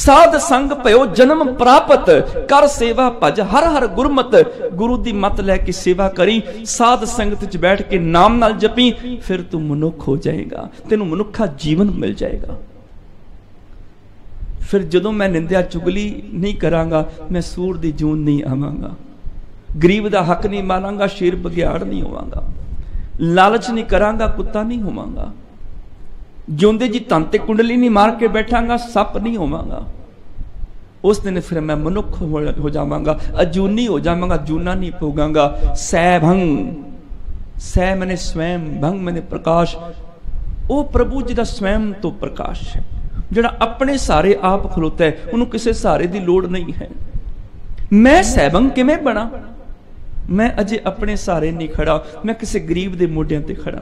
साध संग भयो जन्म प्राप्त, कर सेवा भज हर हर गुरमत। गुरु दी मत लैके सेवा करी, साध संगत च बैठ के नाम नाल जपी, फिर तू मनुख हो जाएगा, तेनू मनुखा जीवन मिल जाएगा। फिर जदों मैं निंदिया चुगली नहीं करांगा, मैं सूर की जून नहीं आवांगा, गरीब का हक नहीं मारांगा, शेर बगियाड़ नहीं होवांगा, लालच नहीं करांगा, कुत्ता नहीं होवांगा, जिंदे जी तन ते कुंडली नहीं मार के बैठांगा, सप नहीं होवांगा। उस दिन फिर मैं मनुख हो जावांगा, अजूनी हो जावांगा, जूना नहीं भोगांगा। सह भंग, सह मैंने स्वयं, भंग मैंने प्रकाश। वो प्रभु जी का स्वयं तो प्रकाश है, जड़ा अपने सारे आप खलोता है, उन्होंने किसी सहारे की लोड़ नहीं है। मैं सैभंग किवें बना? मैं अजे अपने सहारे नहीं खड़ा, मैं किसी गरीब के मोढियां ते खड़ा।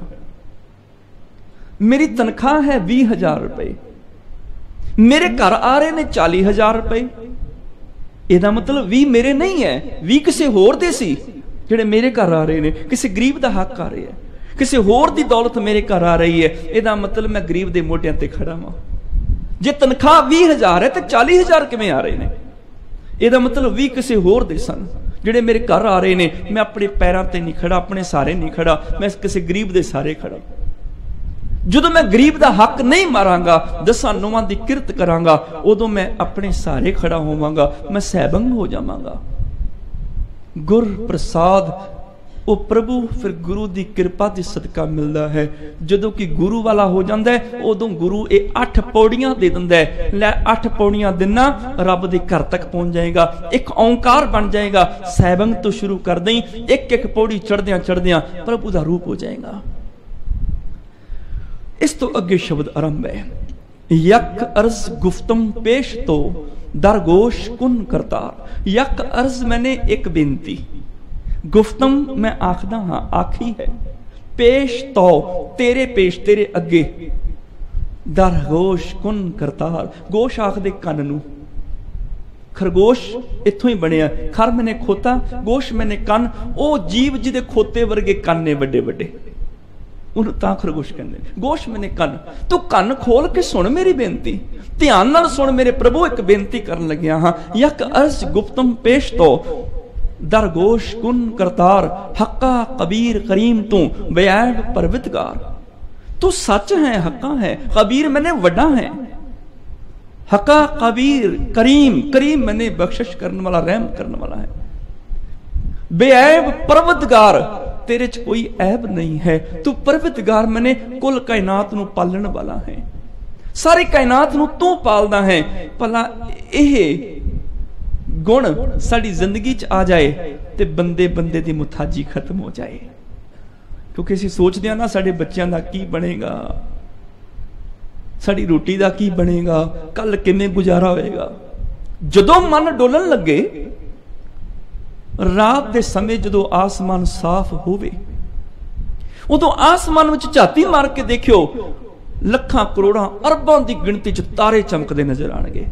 मेरी तनख्वाह है बीस हजार रुपए, मेरे घर आ रहे ने चालीस हजार रुपए। ਇਹਦਾ ਮਤਲਬ ਵੀਹ ਮੇਰੇ ਨਹੀਂ ਹੈ, ਵੀਹ ਕਿਸੇ ਹੋਰ ਦੇ ਸੀ ਜਿਹੜੇ ਮੇਰੇ ਘਰ ਆ ਰਹੇ ਨੇ। ਕਿਸੇ ਗਰੀਬ ਦਾ ਹੱਕ ਆ ਰਿਹਾ ਹੈ, ਕਿਸੇ ਹੋਰ ਦੀ ਦੌਲਤ ਮੇਰੇ ਘਰ ਆ ਰਹੀ ਹੈ, ਇਹਦਾ ਮਤਲਬ ਮੈਂ ਗਰੀਬ ਦੇ ਮੋਢਿਆਂ ਤੇ ਖੜਾ ਹਾਂ। ਜੇ ਤਨਖਾਹ ਵੀਹ ਹਜ਼ਾਰ ਹੈ ਤੇ ਚਾਲੀ ਹਜ਼ਾਰ ਕਿਵੇਂ ਆ ਰਹੇ ਨੇ? ਇਹਦਾ ਮਤਲਬ ਵੀਹ ਕਿਸੇ ਹੋਰ ਦੇ ਸਨ ਜਿਹੜੇ ਮੇਰੇ ਘਰ ਆ ਰਹੇ ਨੇ। ਮੈਂ ਆਪਣੇ ਪੈਰਾਂ ਤੇ ਨਹੀਂ ਖੜਾ, ਆਪਣੇ ਸਾਰੇ ਨਹੀਂ ਖੜਾ, ਮੈਂ ਕਿਸੇ ਗਰੀਬ ਦੇ ਸਾਰੇ ਖੜਾ। ਜਦੋਂ मैं गरीब का हक नहीं मारांगा, दसां नूहां की किरत करांगा, उदों मैं अपने सहारे खड़ा होवांगा, मैं सैभंग हो जावांगा। गुर प्रसाद वो प्रभु फिर गुरु की कृपा की सदका मिलता है। जदों कि गुरु वाला हो जाता है उदों गुरु ये अठ पौड़ियां दे दिंदा है। लै अठ पौड़ियां दिना रब के घर तक पहुँच जाएगा, एक औंकार बन जाएगा। सैभंग तो शुरू कर दें, एक एक पौड़ी चढ़द्या चढ़द्या प्रभु का रूप हो जाएगा। इस तो अगे शब्द आरंभ है, यक अर्ज गुफ्तम पेश तो दरगोश कुन करतार। यक अर्ज मैंने एक बेनती, गुफ्तम मैं आखदा हाँ आखी है, पेश तो तेरे पेश तेरे अगे, दरगोश कुन करतार। गोश आखदे कान नू, खरगोश इथों ही बने आ। खर मैंने खोता, गोश मैंने कान। ओ जीव जी दे खोते वर्गे कान ने वड्डे वड्डे, उन्होंने तां खरगोश कहते। गोश मैंने कन, तू कन खोल के सुन मेरी बेनती, ध्यान नाल सुन मेरे प्रभु, एक बेनती करन लग्या हाँ। यक अर्ज गुप्तम पेश तो दरगोश कुन करतार, हक्का कबीर करीम तू बयाड परवतगार। तू सच है, हक्का है, कबीर मैंने वड्डा है, हक्का कबीर करीम, करीम मैंने बख्शिश करने वाला, रहम करने वाला है। बेऐब परवतगार, तेरे च कोई ऐब नहीं है, तू परवतगार मैंने कुल कायनात नू पालन वाला है, सारी कायनात नू तू पालदा है। भला यह गुण साडी जिंदगी च आ जाए ते बंदे बंदे दी मुथाजी खत्म हो जाए। क्योंकि असीं सोचदे हां ना साडे बच्चों का की बनेगा, साडी रोटी का की बनेगा, कल किवें गुजारा होएगा। जदों मन डोलन लगे, रात के समय जो आसमान साफ होवे, उदों आसमान में झाती मार के देखियो, लखां करोड़ां अरबां की गिणती च तारे चमकते नजर आएंगे।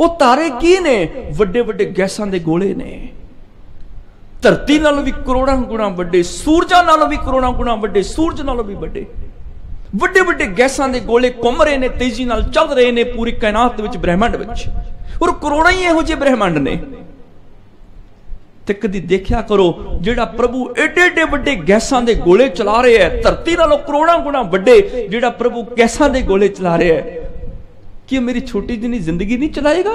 वो तारे की ने? वड्डे वड्डे गैसां दे गोले ने। धरती नालों भी करोड़ां गुणा वड्डे, सूरजां नालों भी करोड़ां गुणा वड्डे, सूरज नालों भी वड्डे वड्डे वड्डे गैसां दे गोले घूम रहे ने, तेजी नाल चल रहे ने पूरी कायनात विच, ब्रह्मांड विच। और करोड़ां ही इहो जिहे ब्रह्मांड ने। कदी देखिया करो जिहड़ा प्रभु एडे एडे वड्डे गैसां दे गोले चला रहा है, धरती नालों करोड़ां गुणा वड्डे जिहड़ा प्रभु गैसां दे गोले चला रहा है, कि मेरी छोटी जिनी जिंदगी नहीं चलाएगा?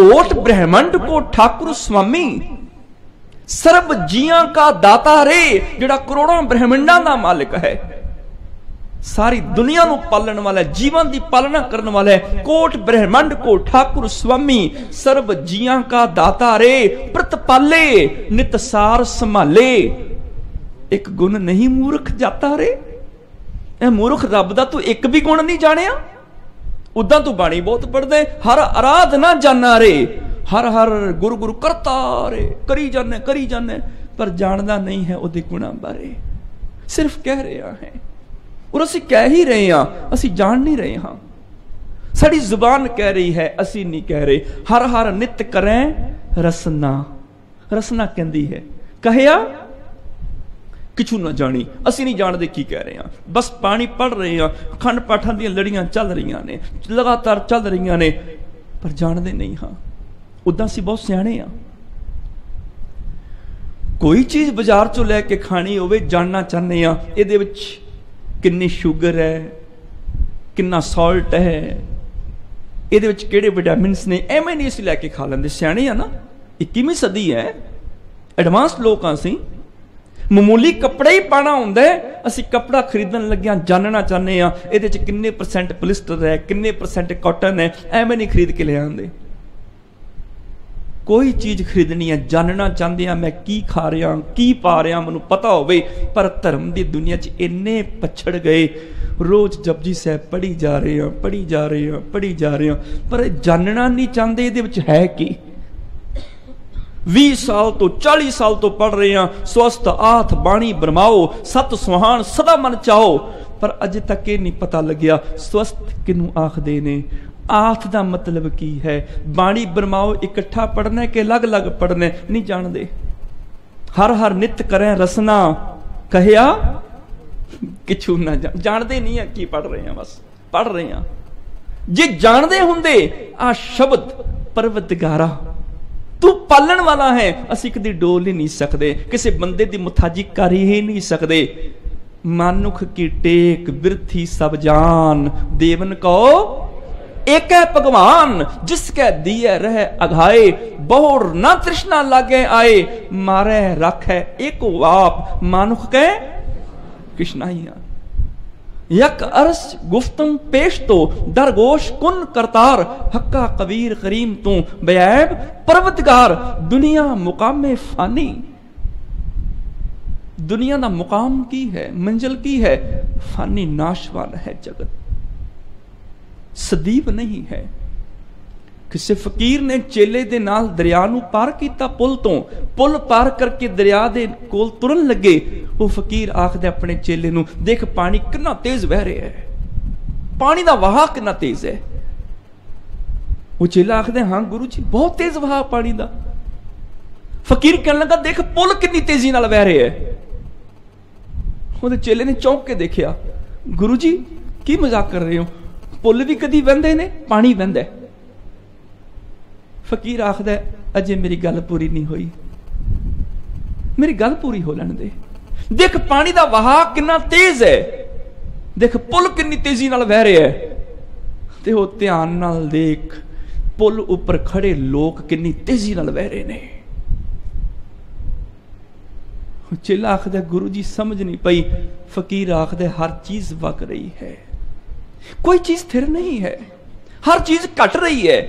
कोट ब्रह्मांड को ठाकुर स्वामी, सर्ब जियां का दाता रे, जिहड़ा करोड़ां ब्रह्मांडां दा मालिक है, सारी दुनिया नू पालन वाला, जीवन की पालना करने वाला है। कोट ब्रह्मांड को ठाकुर स्वामी, सर्व जियां का दाता रे, प्रतिपाले नितसार संभाले, एक गुण नहीं मूर्ख जाता रे। ए मूर्ख रब दा तू एक भी गुण नहीं जानिया? उदां तू बाणी बहुत पढ़दे, हर आराधना जाना रे, हर हर गुरु गुरु करता रे, करी जाने करी जाने, पर जानदा नहीं है ओदे गुणां बारे। सिर्फ कह रहा है और असी कह ही रहे हैं, असी जान नहीं रहे हाँ। साड़ी जुबान कह रही है, असी नहीं कह रहे। हर हर नित करें रसना, रसना कहती है, कहया किछु ना जानी। असी नहीं जानते की कह रहे हैं, बस पानी पढ़ रहे हैं, खंड पाठां दी लड़ियां चल रही ने, लगातार चल रही ने, पर जानते नहीं हाँ। उदां असी बहुत सियाणे हाँ। कोई चीज़ बाजार चो लैके खानी होवे, जानना चाहते हैं इहदे विच किन्नी शुगर है, किन्ना सॉल्ट है, ये किहड़े विटामिनस ने, एवें नहीं असीं लैके खा लैंदे। सियाणे आ ना, इक्कीवीं सदी है, एडवांस लोग आं असीं। मामूली कपड़ा ही पाना हुंदा है, असीं कपड़ा खरीदण लग्गियां जानना चाहते हैं इहदे च किन्ने परसेंट पलिस्टर है, किन्ने परसेंट कॉटन है, एवें नहीं खरीद के ले आंदे। कोई चीज़ खरीदनी है, जानना चाहते हैं मैं की खा रहा, की पा रहा, मैं पता होवे। पर धर्म की दुनिया च इन्ने पछड़ गए, रोज़ जपजी साहब पढ़ी जा रहे हैं, पढ़ी जा रहे हैं, पढ़ी जा रहे हैं, पर जानना नहीं चाहते ये विच है कि बीस साल तो चालीस साल तो पढ़ रहे हैं, स्वस्थ आथ बाणी बरमाओ, सत सुहान सदा मन चाहो, पर अजे तक ये नहीं पता लग्या स्वस्थ किनू आखदे ने, आथ दा मतलब की है। बाणी बरमाओ इकट्ठा पढ़ने के अलग अलग पढ़ने नहीं जानते। हर हर नित करें रसना कहया किछु ना जान जानते नहीं है की पढ़ रहे हैं, बस पढ़ रहे हैं। जे जानते होंगे आ शब्द परवतगारा तू पालन वाला है, असीं कदी डोल ही नहीं सकते, किसी बंदे की मुथाजी कर ही नहीं सकते। मानुख की टेक बिरथी सब जान देवन को एक है भगवान, जिसके दिए रह अघाए बहुर ना तृष्णा लागे आए, मारे रखे एक वाप मानुख के कृष्णा ही। यक अरस गुफ्तम पेश तो दरगोश कुन करतार, हक्का कबीर करीम तू बैब परवतगार। दुनिया मुकामे फानी, दुनिया का मुकाम की है, मंजिल की है, फानी नाशवान है जगत, सदीव नहीं है। किसी फकीर ने चेले दे नाल दरिया नू पार किया पुल तो, पुल पार करके दरिया दे कोल तुरन लगे। वो फकीर आखदे अपने चेले नू, देख पानी कितना तेज बह रहा है, पानी का वहाव कितना तेज है। वो चेला आखदे हां गुरु जी बहुत तेज वहाव पानी का। फकीर कहने लगा देख पुल कितनी तेजी नाल बह रहा है। वो चेले ने चौंक के देखिया, गुरु जी की मजाक कर रहे हो, पुल भी कदी बहंदे ने, पानी बहंदा है। फकीर आखदा अजे मेरी गल पूरी नहीं हुई, मेरी गल पूरी हो लैण दे। देख पानी का वहाव कितना तेज है, देख पुल कितनी तेजी नाल बह रहा है। ते वो ध्यान नाल देख पुल उपर खड़े लोग कितनी तेजी नाल बह रहे ने। चेला आखदा गुरु जी समझ नहीं पई। फकीर आखदा हर चीज वग रही है, कोई चीज स्थिर नहीं है, हर चीज कट रही है।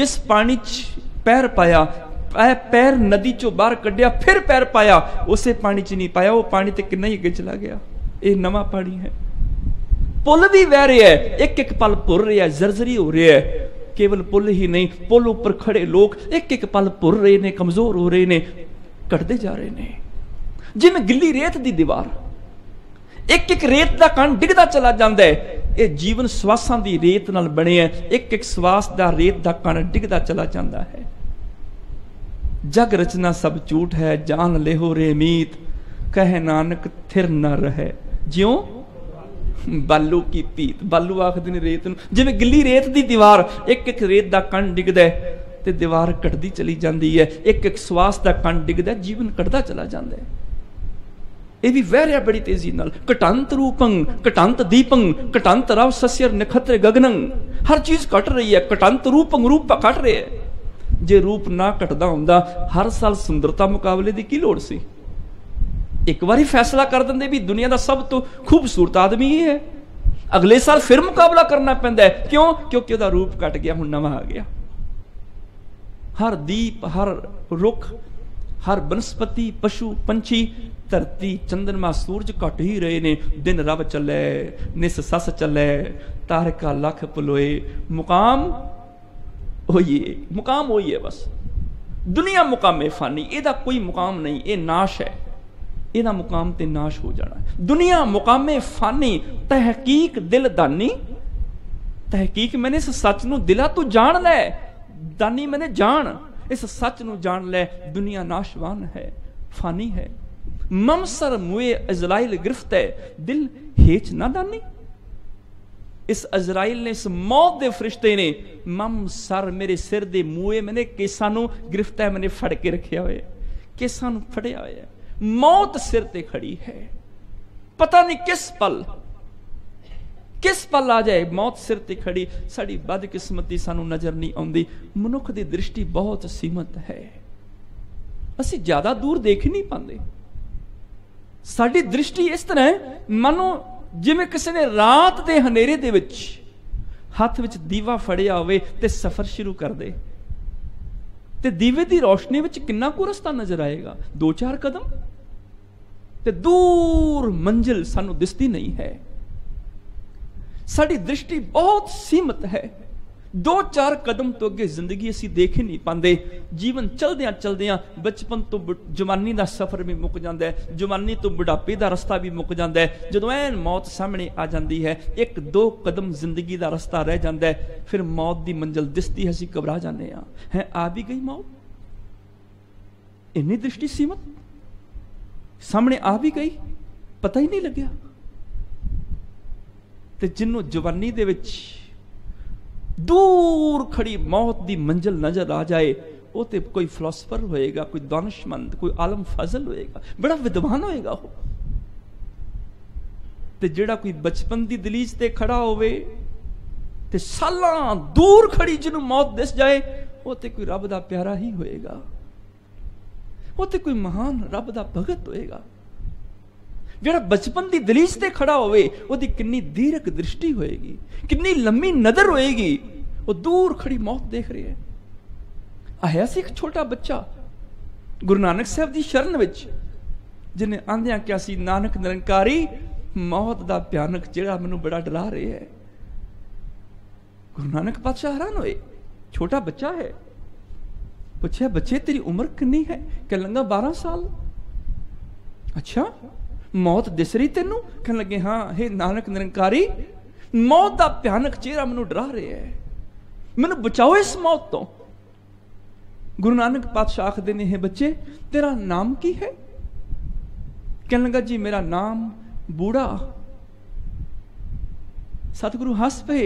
जिस पानी पैर पाया, पैर नदी चो बाहर कढ़िया, फिर पैर पाया उसे पानी च नहीं पाया, वो पानी तो कितना ही अगे चला गया। ये नवा पानी है, पुल भी बह रहा है, एक एक पल पुर रहा है, जर्जरी हो रहा है। केवल पुल ही नहीं, पुल उपर खड़े लोग एक एक पल पुर रहे ने, कमजोर हो रहे ने, कटते जा रहे ने जिवें गिली रेत की दीवार। एक एक रेत का कण डिगदा चला जाता है। ये जीवन श्वासां दी रेत नाल बने है, एक एक श्वास दा रेत दा कण डिगदा चला जाता है। जग रचना सब झूठ है, जान ले हो रे मीत, कह नानक थिर न रहे ज्यों बालू की पीत। बालू आखदे ने रेत नूं, जिवें गिली रेत दी दीवार, एक एक रेत दा कण डिगदा है ते दीवार कटदी चली जाती है, एक एक श्वास दा कण डिगदा, जीवन कटदा चला जाता है। यह भी वह रहा बड़ी तेजी नाल। कटांत रूपंग कटांत दीपंग कटांत राव सस्यर नखत्रे गगनंग। हर चीज कट रही है, कटांत रूपंग रूप कट रहे है। जे रूप ना कटदा हुंदा हर साल सुंदरता मुकाबले दी की लोड़ सी। एक बारी फैसला कर देंदे भी दुनिया दा सब तो खूबसूरत आदमी ही है, अगले साल फिर मुकाबला करना पैंदा है। क्यों? क्योंकि ओहदा रूप कट गया, हुण नवा आ गया। हर दीप, हर रुख, हर वनस्पति, पशु पंछी, धरती चंद्रमा सूरज कट ही रहे ने। दिन रब चले निस सस चले, तारका लख पलोए। मुकाम होई है, मुकाम होई है बस। दुनिया मुकामे फानी, एदा कोई मुकाम नहीं, ये नाश है। एदा मुकाम ते नाश हो जाना है। दुनिया मुकामे फानी तहकीक दिल दानी, तहकीक मैंने इस सच नूं दिला तू जान लै, दानी मैंने जान इस सच नूं जान लै। दुनिया नाशवान है, फानी है, ममसर मुए अजराइल गिरफ्त है, दिल हेच ना दानी। इस अजराइल ने, इस मौत दे फरिश्ते ने ममसर मेरे सिर दे मुए मैंने केसा नू गिरफ्त है, मैंने फड़ के रखिया होया, केसा नू फड़िया होया। मौत सिर ते खड़ी है, पता नहीं किस पल किस पल आ जाए। मौत सिर ते खड़ी, साड़ी बदकिस्मती सानू नजर नहीं आउंदी। मनुख दी दृष्टि बहुत सीमित है, असी ज्यादा दूर देख नहीं पाते। साड़ी दृष्टि इस तरह है मानो जिवें किसी ने रात दे हनेरे दे विच हाथ विच दीवा फड़िया होवे ते सफर शुरू कर दे ते दीवे दी रोशनी विच किन्ना कु रस्ता नजर आएगा, दो चार कदम, ते दूर मंजिल सानू दिसती नहीं है। साड़ी दृष्टि बहुत सीमित है। दो चार कदम तो अगे जिंदगी असी देख ही नहीं पाते। जीवन चलद्या चलद्या बचपन तो जवानी का सफर भी मुक जाता है, जवानी तो बुढ़ापे का रस्ता भी मुक जाता है। जदों ऐन मौत सामने आ जाती है, एक दो कदम जिंदगी का रस्ता रह जाता है, फिर मौत की मंजिल दिसती है, असी घबरा जाते हैं, है आ भी गई मौत, इन्नी दृष्टि सीमित, सामने आ भी गई, पता ही नहीं लग्या। तो जिन्हों जवानी दे विच दूर खड़ी मौत की मंजिल नजर आ जाए, वो तो कोई फिलोसफर होएगा, कोई दानशमंद, कोई आलम फजल होएगा, बड़ा विद्वान होएगा। हो ते जिहड़ा कोई बचपन की दलीज ते खड़ा होवे ते सालां दूर खड़ी जिन्हों मौत दिस जाए, वो तो कोई रब दा प्यारा ही होएगा, वो तो कोई महान रब दा भगत होएगा। जिहड़ा बचपन की दलीज से खड़ा होवे ओदी कितनी दीर्घ दृष्टि होएगी, कितनी लंबी नजर होएगी, वो दूर खड़ी मौत देख रही है। आया सी एक छोटा बच्चा गुरु नानक साहब की शरण विच, जिन्हें आंधिया क्या सी नानक निरंकारी मौत का भयानक जेड़ा मैनू बड़ा डरा रहा है। गुरु नानक पातशाह हैरान होए, छोटा बच्चा है, पूछा बच्चे तेरी उम्र कितनी है? कहने लगा बारह साल। अच्छा मौत दिस रही तेनू? कहने लगे हाँ हे नानक निरंकारी, मौत का भयानक चेहरा मैनू डरा रहा है, मैनू बचाओ इस मौत तो। गुरु नानक पातशाह आखदे ने हे बच्चे तेरा नाम की है? कहने लगा जी मेरा नाम बूढ़ा। सतगुरु हंस पे,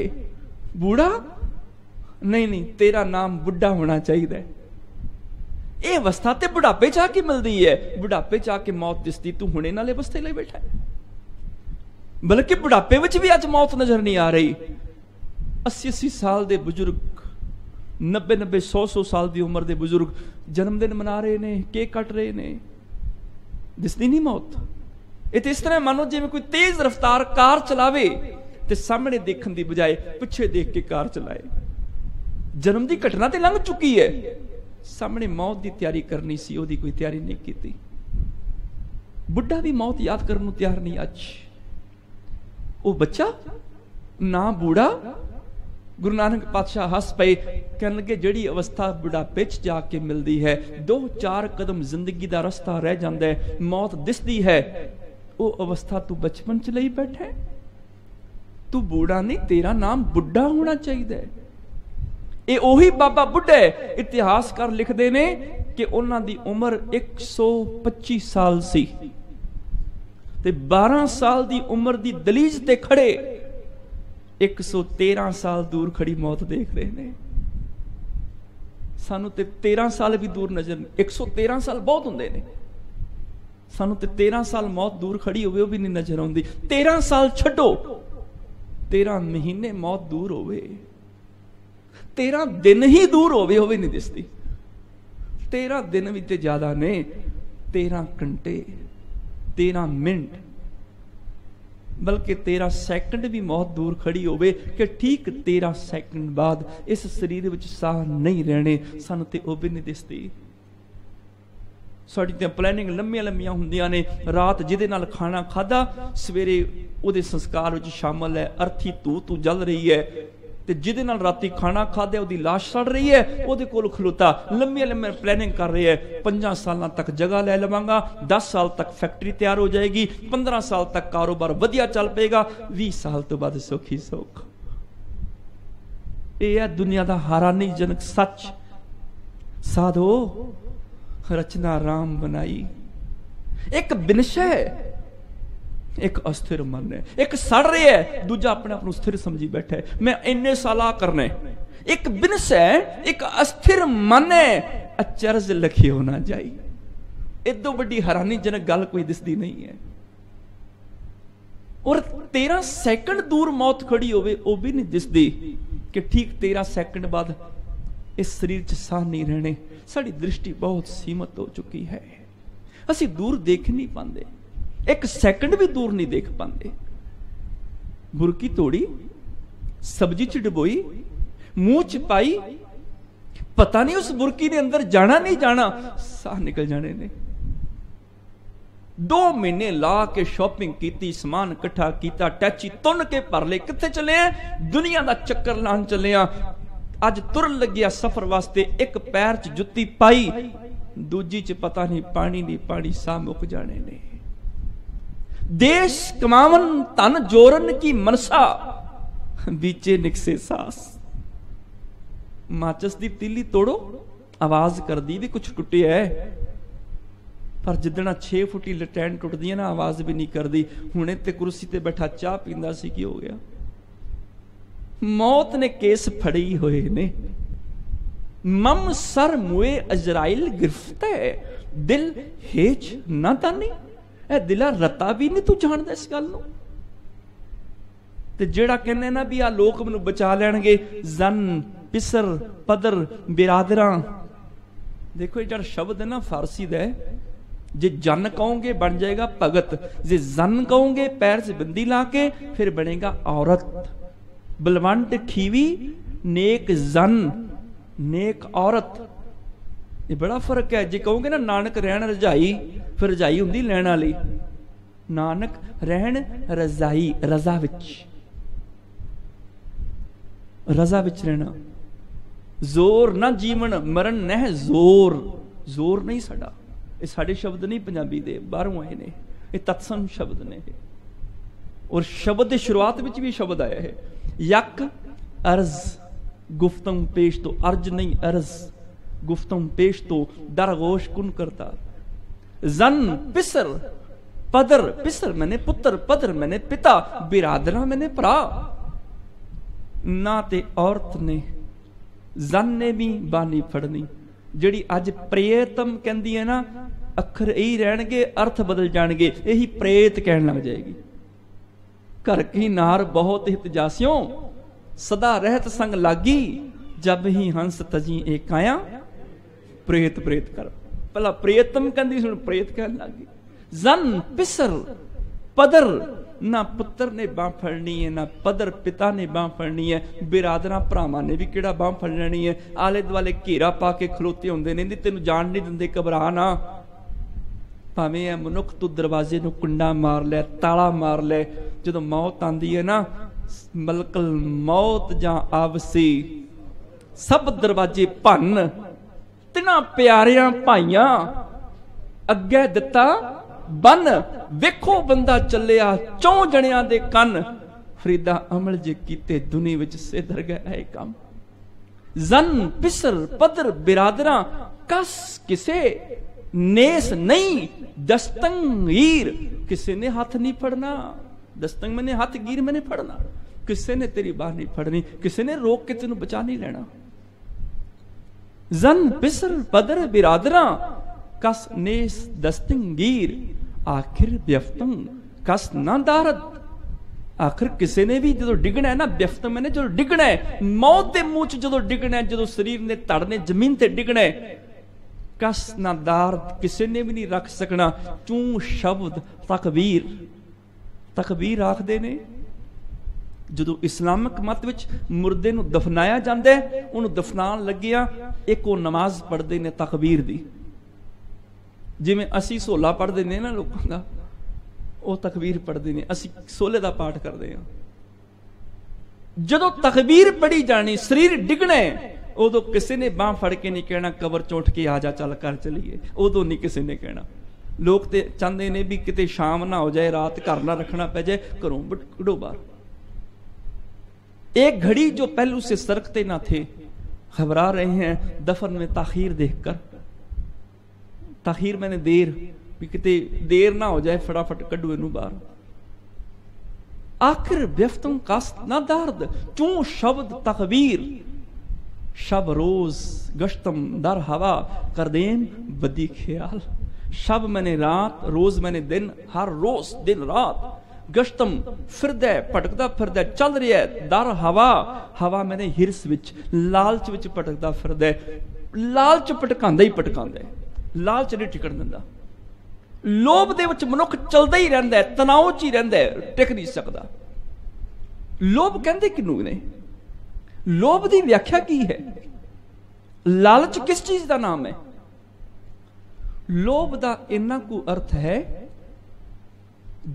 बूढ़ा? नहीं नहीं तेरा नाम बुढ़ा होना चाहिए। यह अवस्था तो बुढ़ापे च आके मिलती है, बुढ़ापे च आके मौत दिसती, तू हुणे नाल अवस्थे लई बैठा है। बल्कि बुढ़ापे विच भी अज मौत नजर नहीं आ रही। अस्सी अस्सी साल के बुजुर्ग, नब्बे नब्बे सौ सौ साल की उम्र के बुजुर्ग जन्मदिन मना रहे हैं, केक कट रहे हैं, दिसती नहीं मौत। ये तो इस तरह मानो जिवें कोई तेज रफ्तार कार चलावे तो सामने देखने की बजाय पिछे देख के कार चलाए। जन्म की घटना तो लंघ चुकी है, सामने मौत की तैयारी करनी सी, ओदी कोई तैयारी नहीं की। बुढ़ा भी मौत याद करने तैयार नहीं। अच्छ वो बच्चा ना बूढ़ा। गुरु नानक पातशाह हंस पे, कहने लगे जिहड़ी अवस्था बुढ़ापे च जाके मिलती है, दो चार कदम जिंदगी का रस्ता रह जाता है, मौत दिसती है, वो अवस्था तू बचपन च लई बैठा, तू बूढ़ा नहीं, तेरा नाम बुढ़ा होना चाहिए। ये ओही बाबा बुढ़े इतिहासकार लिखते ने कि उन्होंने उम्र एक सौ पच्ची साल सी ते बारह साल की उम्र की दलीज ते खड़े एक सौ तेरह साल दूर खड़ी मौत देख रहे ने। सानू ते तेरह साल भी दूर नजर, एक सौ तेरह साल बहुत होंदे ने, सानू ते तेरह साल मौत दूर खड़ी होवे भी नहीं नजर आउंदी। तेरह साल छड्डो, तेरह महीने मौत दूर होवे, तेरह दिन ही दूर होवे होवे नहीं दिसती। तेरह दिन भी तो ज्यादा ने, तेरह घंटे, तेरह मिनट, बल्कि तेरह सैकंड भी मौत दूर खड़ी होवे कि ठीक तेरह सैकंड बाद इस शरीर विच साह नहीं रहने, सानू ते ओह भी नहीं दिसती। साडी ते प्लानिंग लंमियां लंमियां हुंदियां ने। रात जिहदे नाल खाना खादा, सवेरे उहदे संस्कार विच शामिल है, अर्थी तू तू जल रही है, ते जिदे नाल राती खाना खादे उहदी लाश सड़ रही है, उहदे कोल खलोता लंबी लंबी प्लानिंग कर रही है। पंजा साल तक जगह ले लवांगा, दस साल तक फैक्ट्री तैयार हो जाएगी, पंद्रह साल तक कारोबार वधिया चल पेगा, बीस साल तो बाद सौखी सौख। यह है दुनिया का हैरानीजनक सच। साधो रचना राम बनाई, एक बिनशय, एक अस्थिर मन है, एक सड़ रहा है, दूजा अपने आप को स्थिर समझी बैठा है, मैं इन्ने साल आ करना है। एक बिनस है, एक अस्थिर मन है, अचरज लखी होना चाहिए। इदो बड़ी हैरानीजनक गल कोई दिसदी नहीं है। और तेरह सैकंड दूर मौत खड़ी होवे वो भी नहीं दिसदी कि ठीक तेरह सैकंड बाद इस शरीर च साह नहीं रहने। साडी दृष्टि बहुत सीमित हो चुकी है, असी दूर देख नहीं पाते, एक सैकंड भी दूर नहीं देख पाते। बुरकी तोड़ी, सब्जी च डबोई, मुंह च पाई, पता नहीं उस बुरकी ने अंदर जाना नहीं जाना, साह निकल जाने ने। दो महीने ला के शॉपिंग की, समान इकट्ठा किया, टैची तुन के भर ले, कितने चले हैं? दुनिया का चक्कर लान चले हैं। अज तुरन लगिया सफर वास्ते एक पैर च जुत्ती पाई, दूजी च पता नहीं पानी दी पानी साम उक जाने ने। देश कमावन तन जोरन की मनसा, बीचे निकसे सास। माचस दी तीली तोड़ो, आवाज कर दी भी कुछ टुटे है, पर जिदना छे फुटी लटैन टुट दी ना आवाज भी नहीं कर दी। हुणे ते कुर्सी ते बैठा चाह पींदा सी की हो गया। मौत ने केस फड़ी होए ने, मम सर मुए अजराइल गिरफ्त है, दिल हेच ना तानी ए दिला रता भी नहीं तू जानदा इस गल नूं। ते जेड़ा कहने ना भी आ लोक मैनूं बचा लैणगे, जन पिसर पदर बिरादरां। देखो ये जेड़ा शब्द है ना फारसी दा, जे जन कहोगे बन जाएगा भगत, जे जन कहोगे पैर से बिंदी लाके फिर बनेगा औरत। बलवंत खीवी नेक जन नेक औरत, ये बड़ा फर्क है। जे कहोगे ना नानक रहन रजाई, फिर रजाई हुंदी लैण वाली। नानक रहन रजाई, रजा विच, रजा विच रहना। जोर ना जीवन मरण नह जोर, जोर नहीं साडा, ये साढ़े शब्द नहीं पंजाबी दे, बाहरों आए ने, ये तत्सम शब्द ने। और शब्द की शुरुआत में भी शब्द आया है यक अर्ज गुफ्तम पेश, तो अर्ज नहीं अर्ज गुफ्तम पेश, तो दरगोश कुन करता। जन पिसर पदर, पिसर मैंने पुत्र, पदर मैंने पिता, बिरादरा मैंने भरा। ना ते औरत ने जन ने भी बानी फड़नी, जिहड़ी अज प्रेतम कहंदी है ना, अखर यही रहणगे, अर्थ बदल जाणगे, यही प्रेत कहण लग जाएगी। घर की नार बहुत हितजासियों, सदा रहत संग लागी, जब ही हंस तजी एक आया प्रेत प्रेत कर। पहला प्रेतम कहंदी सुन प्रेत कहण लगी। जन पिसर पदर, ना पुत्र ने बांह फड़नी है, ना पदर पिता ने बांह फड़नी है, बिरादरा भरावां ने भी किहड़ा बांह फड़ लेनी है। आले दुआले घेरा पा के खलोते हुंदे ने, तेनूं जान नहीं दिंदे, घबरा ना। भावें ऐ मनुख तू दरवाजे नूं कुंडा मार लै, ताला मार लै, जदों मौत आंदी है ना, मलकल मौत जां आवसी सब दरवाजे भन्न। तिना प्यारियां भाइयां अगे दिता बन, वेखो बंदा चलिया चौं जणियां दे कन। फरीदा अमल जे कीते दुनिया विच सिधर गए काम। जन पिसर पदर बिरादरा कस किसे नेस नहीं, दस्तंगीर किसे ने हाथ नहीं फड़ना। दस्तंग मैंने हाथ, गीर मैंने फड़ना। किसे ने तेरी बाह नहीं फड़नी, किसे ने रोक के तेनों बचा नहीं लेना। जन पिसर पदर बिरादरा कस नेस दस्तंगीर, आखिर व्यफ्तंग कस ना दारद। आखिर किसी ने भी जो डिगना है ना, व्यफ्तंग मैंने जो डिगना है, मौत के मुंह च जो डिगना है, जो शरीर ने तड़ने जमीन ते डिगना है, कस ना दारद किसी ने भी नहीं रख सकना। चू शब्द तकबीर, तकबीर आखदे ने जो इस्लामिक मत विच मुर्दे नूं दफनाया जांदा है, उहनूं दफनाण लगिया एक ओ नमाज पढ़दे ने तकबीर दी, जिमें असी सोला पढ़ते हैं ना लोगों का, वह तकबीर पढ़ते हैं, असी सोले का पाठ करते हैं। जदों तकबीर पढ़ी जानी, शरीर डिगने, उदों किसी ने बांह फड़ के नहीं कहना कबर चोट के आ जा चल कर चलीए, उदों नहीं किसी ने कहना। लोग तो चाहते ने भी किते शाम ना हो जाए, रात घर ना रखना पै जाए, घरों बटो बाहर। एक घड़ी जो पहलू से सरकते ना थे, घबरा रहे हैं दफन में ताखीर देख कर। ताखीर मैंने देर, भी किते देर ना हो जाए, फटाफट कड्डो इनू बाहर। आखिर व्यफ्तों कास्त ना दर्द, चू शब्द तकबीर। शब रोज गश्तम दर हवा कर देन बदी ख्याल। शब मैंने रात, रोज मैंने दिन, हर रोज दिन रात। गश्तम फिरद भटकदा फिरद, चल रहा है दर हवा। हवा मैंने हिरस विच लालच विच भटकदा फिरद, लालच भटकांदा ही भटकांदा, लालच नहीं टिकन दिंदा। लोभ दे विच मनुख चलदा ही रहिंदा है, तनाव च ही रहिंदा है, टिक नहीं सकदा। लोभ कहंदे किनू ने? लोभ दी व्याख्या की है? लालच किस चीज का नाम है? लोभ का इन्ना को अर्थ है,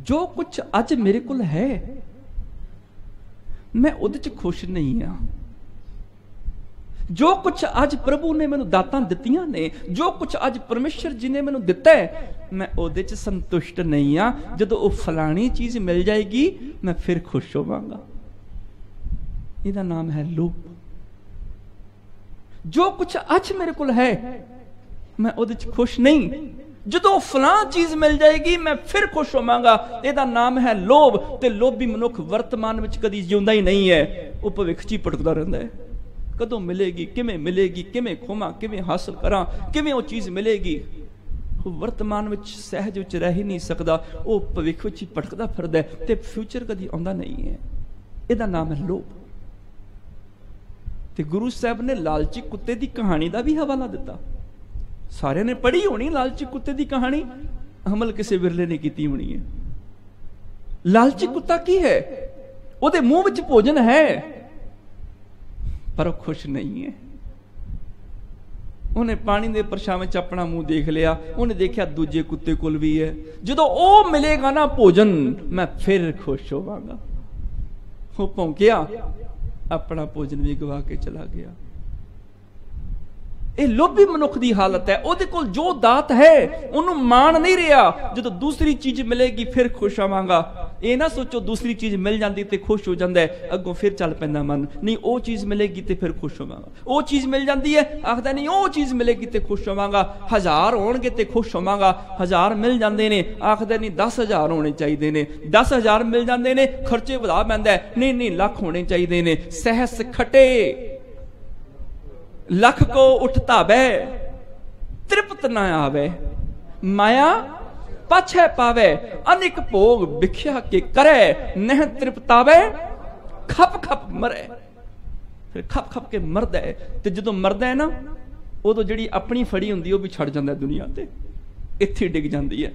जो कुछ अज मेरे को है मैं उहदे च खुश नहीं हाँ, जो कुछ अज प्रभु ने मैनू दातां दित्तियां ने, जो कुछ अज परमेश्वर जी ने मैनू दिता है, मैं ओहदे च संतुष्ट नहीं हाँ। जदों ओह फलानी चीज मिल जाएगी मैं फिर खुश होवांगा। इहदा नाम है लोभ। जो कुछ अज मेरे कोल है मैं ओहदे च खुश नहीं, जदों फलां चीज मिल जाएगी मैं फिर खुश होवांगा। इहदा नाम है लोभ। ते लोभी मनुख वर्तमान विच कदी जींदा ही नहीं है, ओह भविख च ही भटकदा रहिंदा है। कदों मिलेगी, किवें मिलेगी, किवें खोवां, किवें हासिल करां, किवें वो चीज़ मिलेगी। वर्तमान में सहज विच रह ही नहीं सकता, वो भविख विच भटकदा फिरदा है ते फ्यूचर कदी आउंदा नहीं है। इहदा नाम है लोभ। ते गुरु साहब ने लालची कुत्ते की कहानी का भी हवाला दिता। सारे ने पढ़ी होनी लालची कुत्ते की कहानी, अमल किसी विरले ने की होनी है। लालची कुत्ता की है? वो मूँह विच भोजन है पर खुश नहीं है। उन्हें पानी के परछावे च अपना मुंह देख लिया, उन्हें देखा दूजे कुत्ते कोल भी है। जो ओ मिलेगा ना भोजन मैं फिर खुश होवांगा। वो भौंकिया, अपना भोजन भी गवा के चला गया। ये लोभी मनुख की हालत है। उहदे कोल जो दात है उन्हों माण नहीं रहा। जो दूसरी चीज मिलेगी फिर खुश होवांगा। ये ना सोचो दूसरी चीज़ मिल जाती तो खुश हो जाता है, अगों फिर चल पैंदा मन, नहीं वो चीज़ मिलेगी तो फिर खुश होवांगा। वो चीज़ मिल जाती है, आखदा नहीं वो चीज़ मिलेगी तो खुश होवांगा। हज़ार होणगे तो खुश होवांगा। हज़ार मिल जाते ने, आखदा नहीं दस हज़ार होने चाहिए ने। दस हज़ार मिल जाते ने, खर्चे वधा पैंदा, नहीं नहीं लख होने चाहिए ने। सहस खटे लख को उठता बह, तृप्त ना आवे। माया पाछे पावे, अनेक भोग बिख्या के करे। नह तृप्तावे, खप खप मरे। फिर खप खप के मरद है। तो जो मरद है ना, उदो जी अपनी फड़ी होंगी वह भी छड़ जाता है दुनिया से, इत्थे डिग जाती है।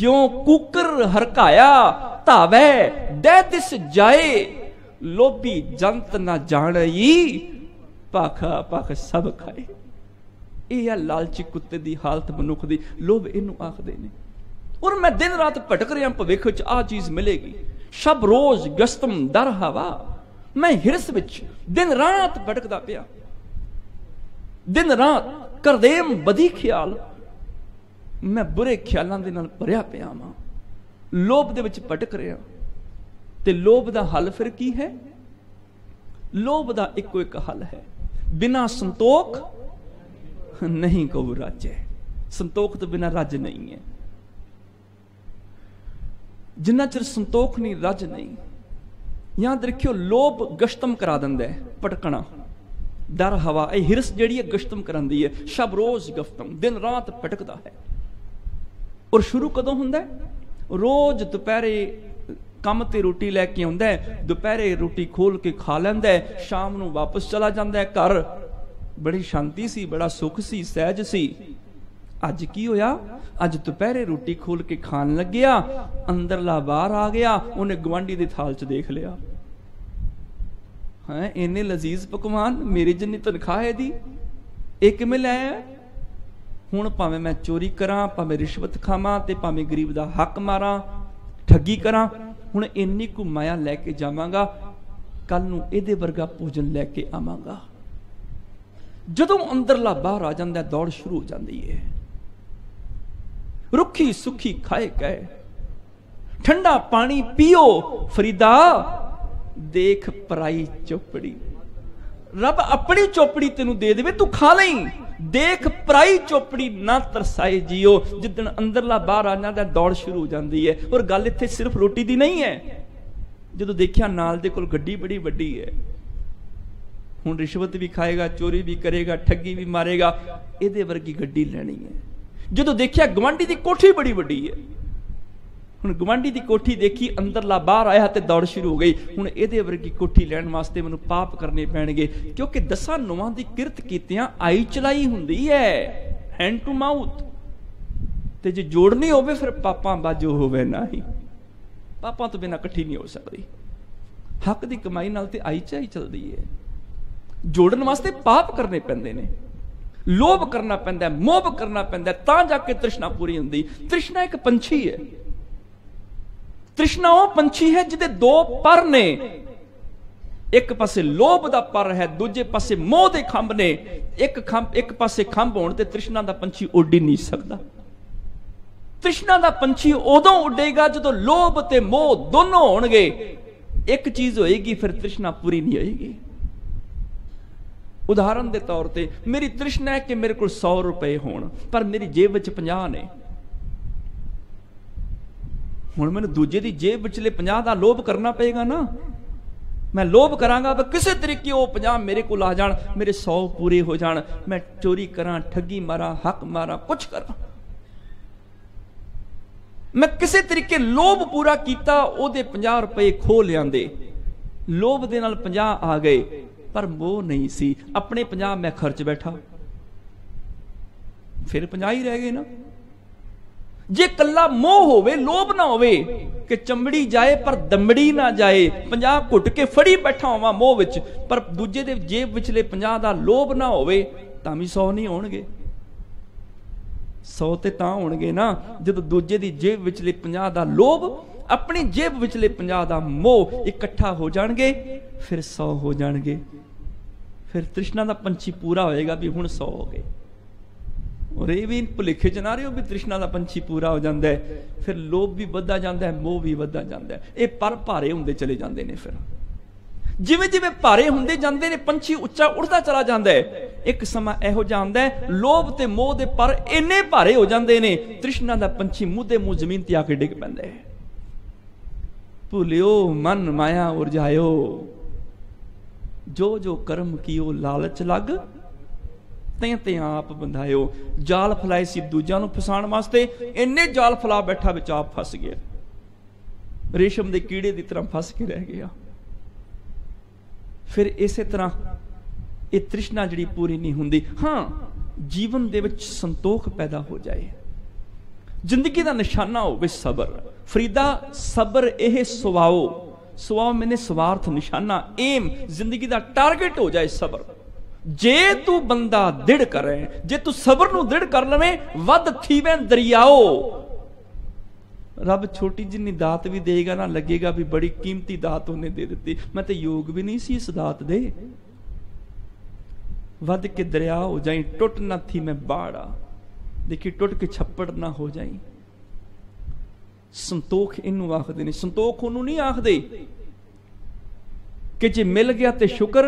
ज्यों कुकर हरकाया धावे, दह दिस जाए। लोभी जंत ना जानई, पाखा पाख सब खाए। यह है लालची कुत्ते की हालत मनुख की। लोभ इनू आखते हैं। और मैं दिन रात भटक रहा, भविख च आ चीज मिलेगी। शब रोज गस्तम दर हवा, मैं हिरस विच दिन रात भटकदा पिया। दिन रात करदेम बदी ख्याल, मैं बुरे ख्यालों दे नाल भरिया पिया मां। लोभ दे विच भटक रहा। ते लोभ दा हल फिर की है? लोभ दा इक्को एक हल है, बिना संतोख नहीं को राज्य। संतोख तो बिना राज्य नहीं है। जिन्ना चिर संतोख नहीं रज नहीं। याद रखियो, लोभ गश्तम करा दिंदा है, भटकना। डर हवा, यह हिरस जिहड़ी है गश्तम करांदी है। शब रोज गफ्तम, दिन रात भटकदा है। और शुरू कदों हुंदा है? रोज दुपहरे काम ते रोटी लैके आउंदा है, दुपहरे रोटी खोल के खा लैंदा है, शाम नूं वापस चला जांदा है घर। बड़ी शांति सी, बड़ा सुख सी, सहज सी। अज की होया? अज दोपहरे रोटी खोल के खान लग गया, अंदरला बाहर आ गया, उन्हें गवांढी दे थाल च देख लिया, हैं इन्ने लजीज पकवान, मेरी जिन्नी तनख्वाह दी एक मिल है। हुण भावें मैं चोरी करा, भावें रिश्वत खावां, ते भावें गरीब दा हक मारा, ठगी करा, हुण इन्नी कु माया लैके जावांगा, कल नूं इहदे वर्गा भोजन लैके आवांगा। जदों अंदरला बाहर आ जांदा है, दौड़ शुरू हो जाती है। रुखी सुखी खाए गए, ठंडा पानी पियो, फरीदा देख पराई चौपड़ी। रब अपनी चौपड़ी तेनू दे देवे, तू खा ले। देख पराई चौपड़ी ना तरसाए जियो। जिदन अंदरला बाहर आ जाता दौड़ शुरू हो जाती है। और गल इत्थे सिर्फ रोटी दी नहीं है। जदों देखिया नाल दे कोल गड्डी बड़ी वड्डी है, हुण रिश्वत भी खाएगा, चोरी भी करेगा, ठगी भी मारेगा, इहदे वर्गी गड्डी लैनी है। जो देखिया गवांढी की कोठी बड़ी वड्डी है, हुण गवांढी की कोठी देखी, अंदरला बाहर आया तो दौड़ शुरू हो गई, हुण इहदे वर्गी कोठी लैण वास्ते मैनूं पाप करने पैणगे। क्योंकि दसां नूंहां दी किरत कीतियां आई चलाई हुंदी है, हैंड टू माउथ। ते जे जोड़नी होवे फिर पापां बाजो होवे नहीं। पापां तो बिना इकट्ठी नहीं हो सकदी। हक की कमाई नाल ते आई चाई चलदी है। जोड़न वास्ते पाप करने पैंदे ने, लोभ करना पैंदा, मोह करना पैंदा, तां जाके तृष्णा पूरी हुंदी। तृष्णा एक पंछी है। तृष्णा वह पंछी है जिहदे दो पर ने, एक पासे लोभ का पर है, दूजे पासे मोह के खंभ ने। एक खंभ एक पासे खंभ होने ते तृष्णा का पंछी उड़ ही नहीं सकता। तृष्णा का पंछी उदों उड़ेगा जो लोभ ते मोह दोनों होंगे। एक चीज होएगी फिर तृष्णा पूरी नहीं होएगी। उदाहरण के तौर पर मेरी तृष्णा है कि मेरे को सौ रुपए होण पर मेरी जेब विच पचास ने। हुण मैनूं दूजे की जेब विचले पचास का लोभ करना पेगा ना। मैं लोभ करांगा पर किसी तरीके वो पचास मेरे को आ जाण, मेरे सौ पूरे हो जाण। मैं चोरी करा, ठगी मारा, हक मारा, कुछ करा, मैं किसी तरीके लोभ पूरा किया, ओहदे पचास रुपए खो लियांदे। लोभ दे नाल पचास आ गए पर मोह नहीं सी। अपने पचास मैं खर्च बैठा, फिर पचास ही रह गए ना। जे कला मोह होवे, लोभ ना होवे कि चमड़ी जाए पर दमड़ी ना जाए, पंजाब घुट के फड़ी बैठा होवा मोह विच, पर दूजे दे जेब विचले पंजाब दा लोभ ना होवे, तां वी सौ नहीं होणगे। सौ ते तां होणगे ना जदों दूजे दी जेब विचले पंजाब दा लोभ, अपनी जेब विचले पंजाब दा मोह इकट्ठा हो जाणगे, फिर सौ हो जाणगे। फिर तृष्णा दा पंछी पूरा होएगा भी हुण सौ हो गए। और ये भी भुलेखे च ना रहिओ भी तृष्णा का पंछी पूरा हो जाता है, फिर लोभ भी वधदा जाता है, मोह भी वधदा जाता है। ये पर भारे होंदे चले जाते हैं। फिर जिवें जिवें भारे होंदे जाते हैं पंछी उच्चा उड़ता चला जाता है। एक समा इहो जिहा आंदा है लोभ ते मोह दे पर इन्ने भारे हो जाते हैं, तृष्णा का पंछी मूँह दे मूँह जमीन ते आके डिग पैंदा है। भुलिओ मन माया उरजायो, जो जो कर्म कियो लालच लग, ते ते आप बंधायो। जाल फैलाए सी दूजियां नूं फसाण वास्ते, इन्ने जाल फैला बैठा विच आप फस गया, रेशम दे कीड़े दी तरह फस के रह गया। फिर इसे तरह ये तृष्णा जिहड़ी पूरी नहीं हुंदी। हाँ, जीवन दे विच संतोख पैदा हो जाए, जिंदगी का निशाना होवे सबर। फरीदा सबर यह सुवाओ सुवाओ मैंने स्वार्थ निशाना एम, जिंदगी का टारगेट हो जाए सबर। जे तू बंदा दृढ़ करे, जे तू सबर नू दृढ़ कर लवे, वध थीवे दरियाओ। रब छोटी जिन्नी दात भी देगा ना लगेगा भी बड़ी कीमती दात उन्हें दे दी, मैं ते योग भी नहीं सी इस दात दे। वध के दरिया हो जाई, टुट ना थी मैं बाड़ा, देखी टुट के छप्पड़ ना हो जाई। संतोख इनू आखदे ने, संतोख उन्हू नहीं आखदे कि जे मिल गया ते शुक्र,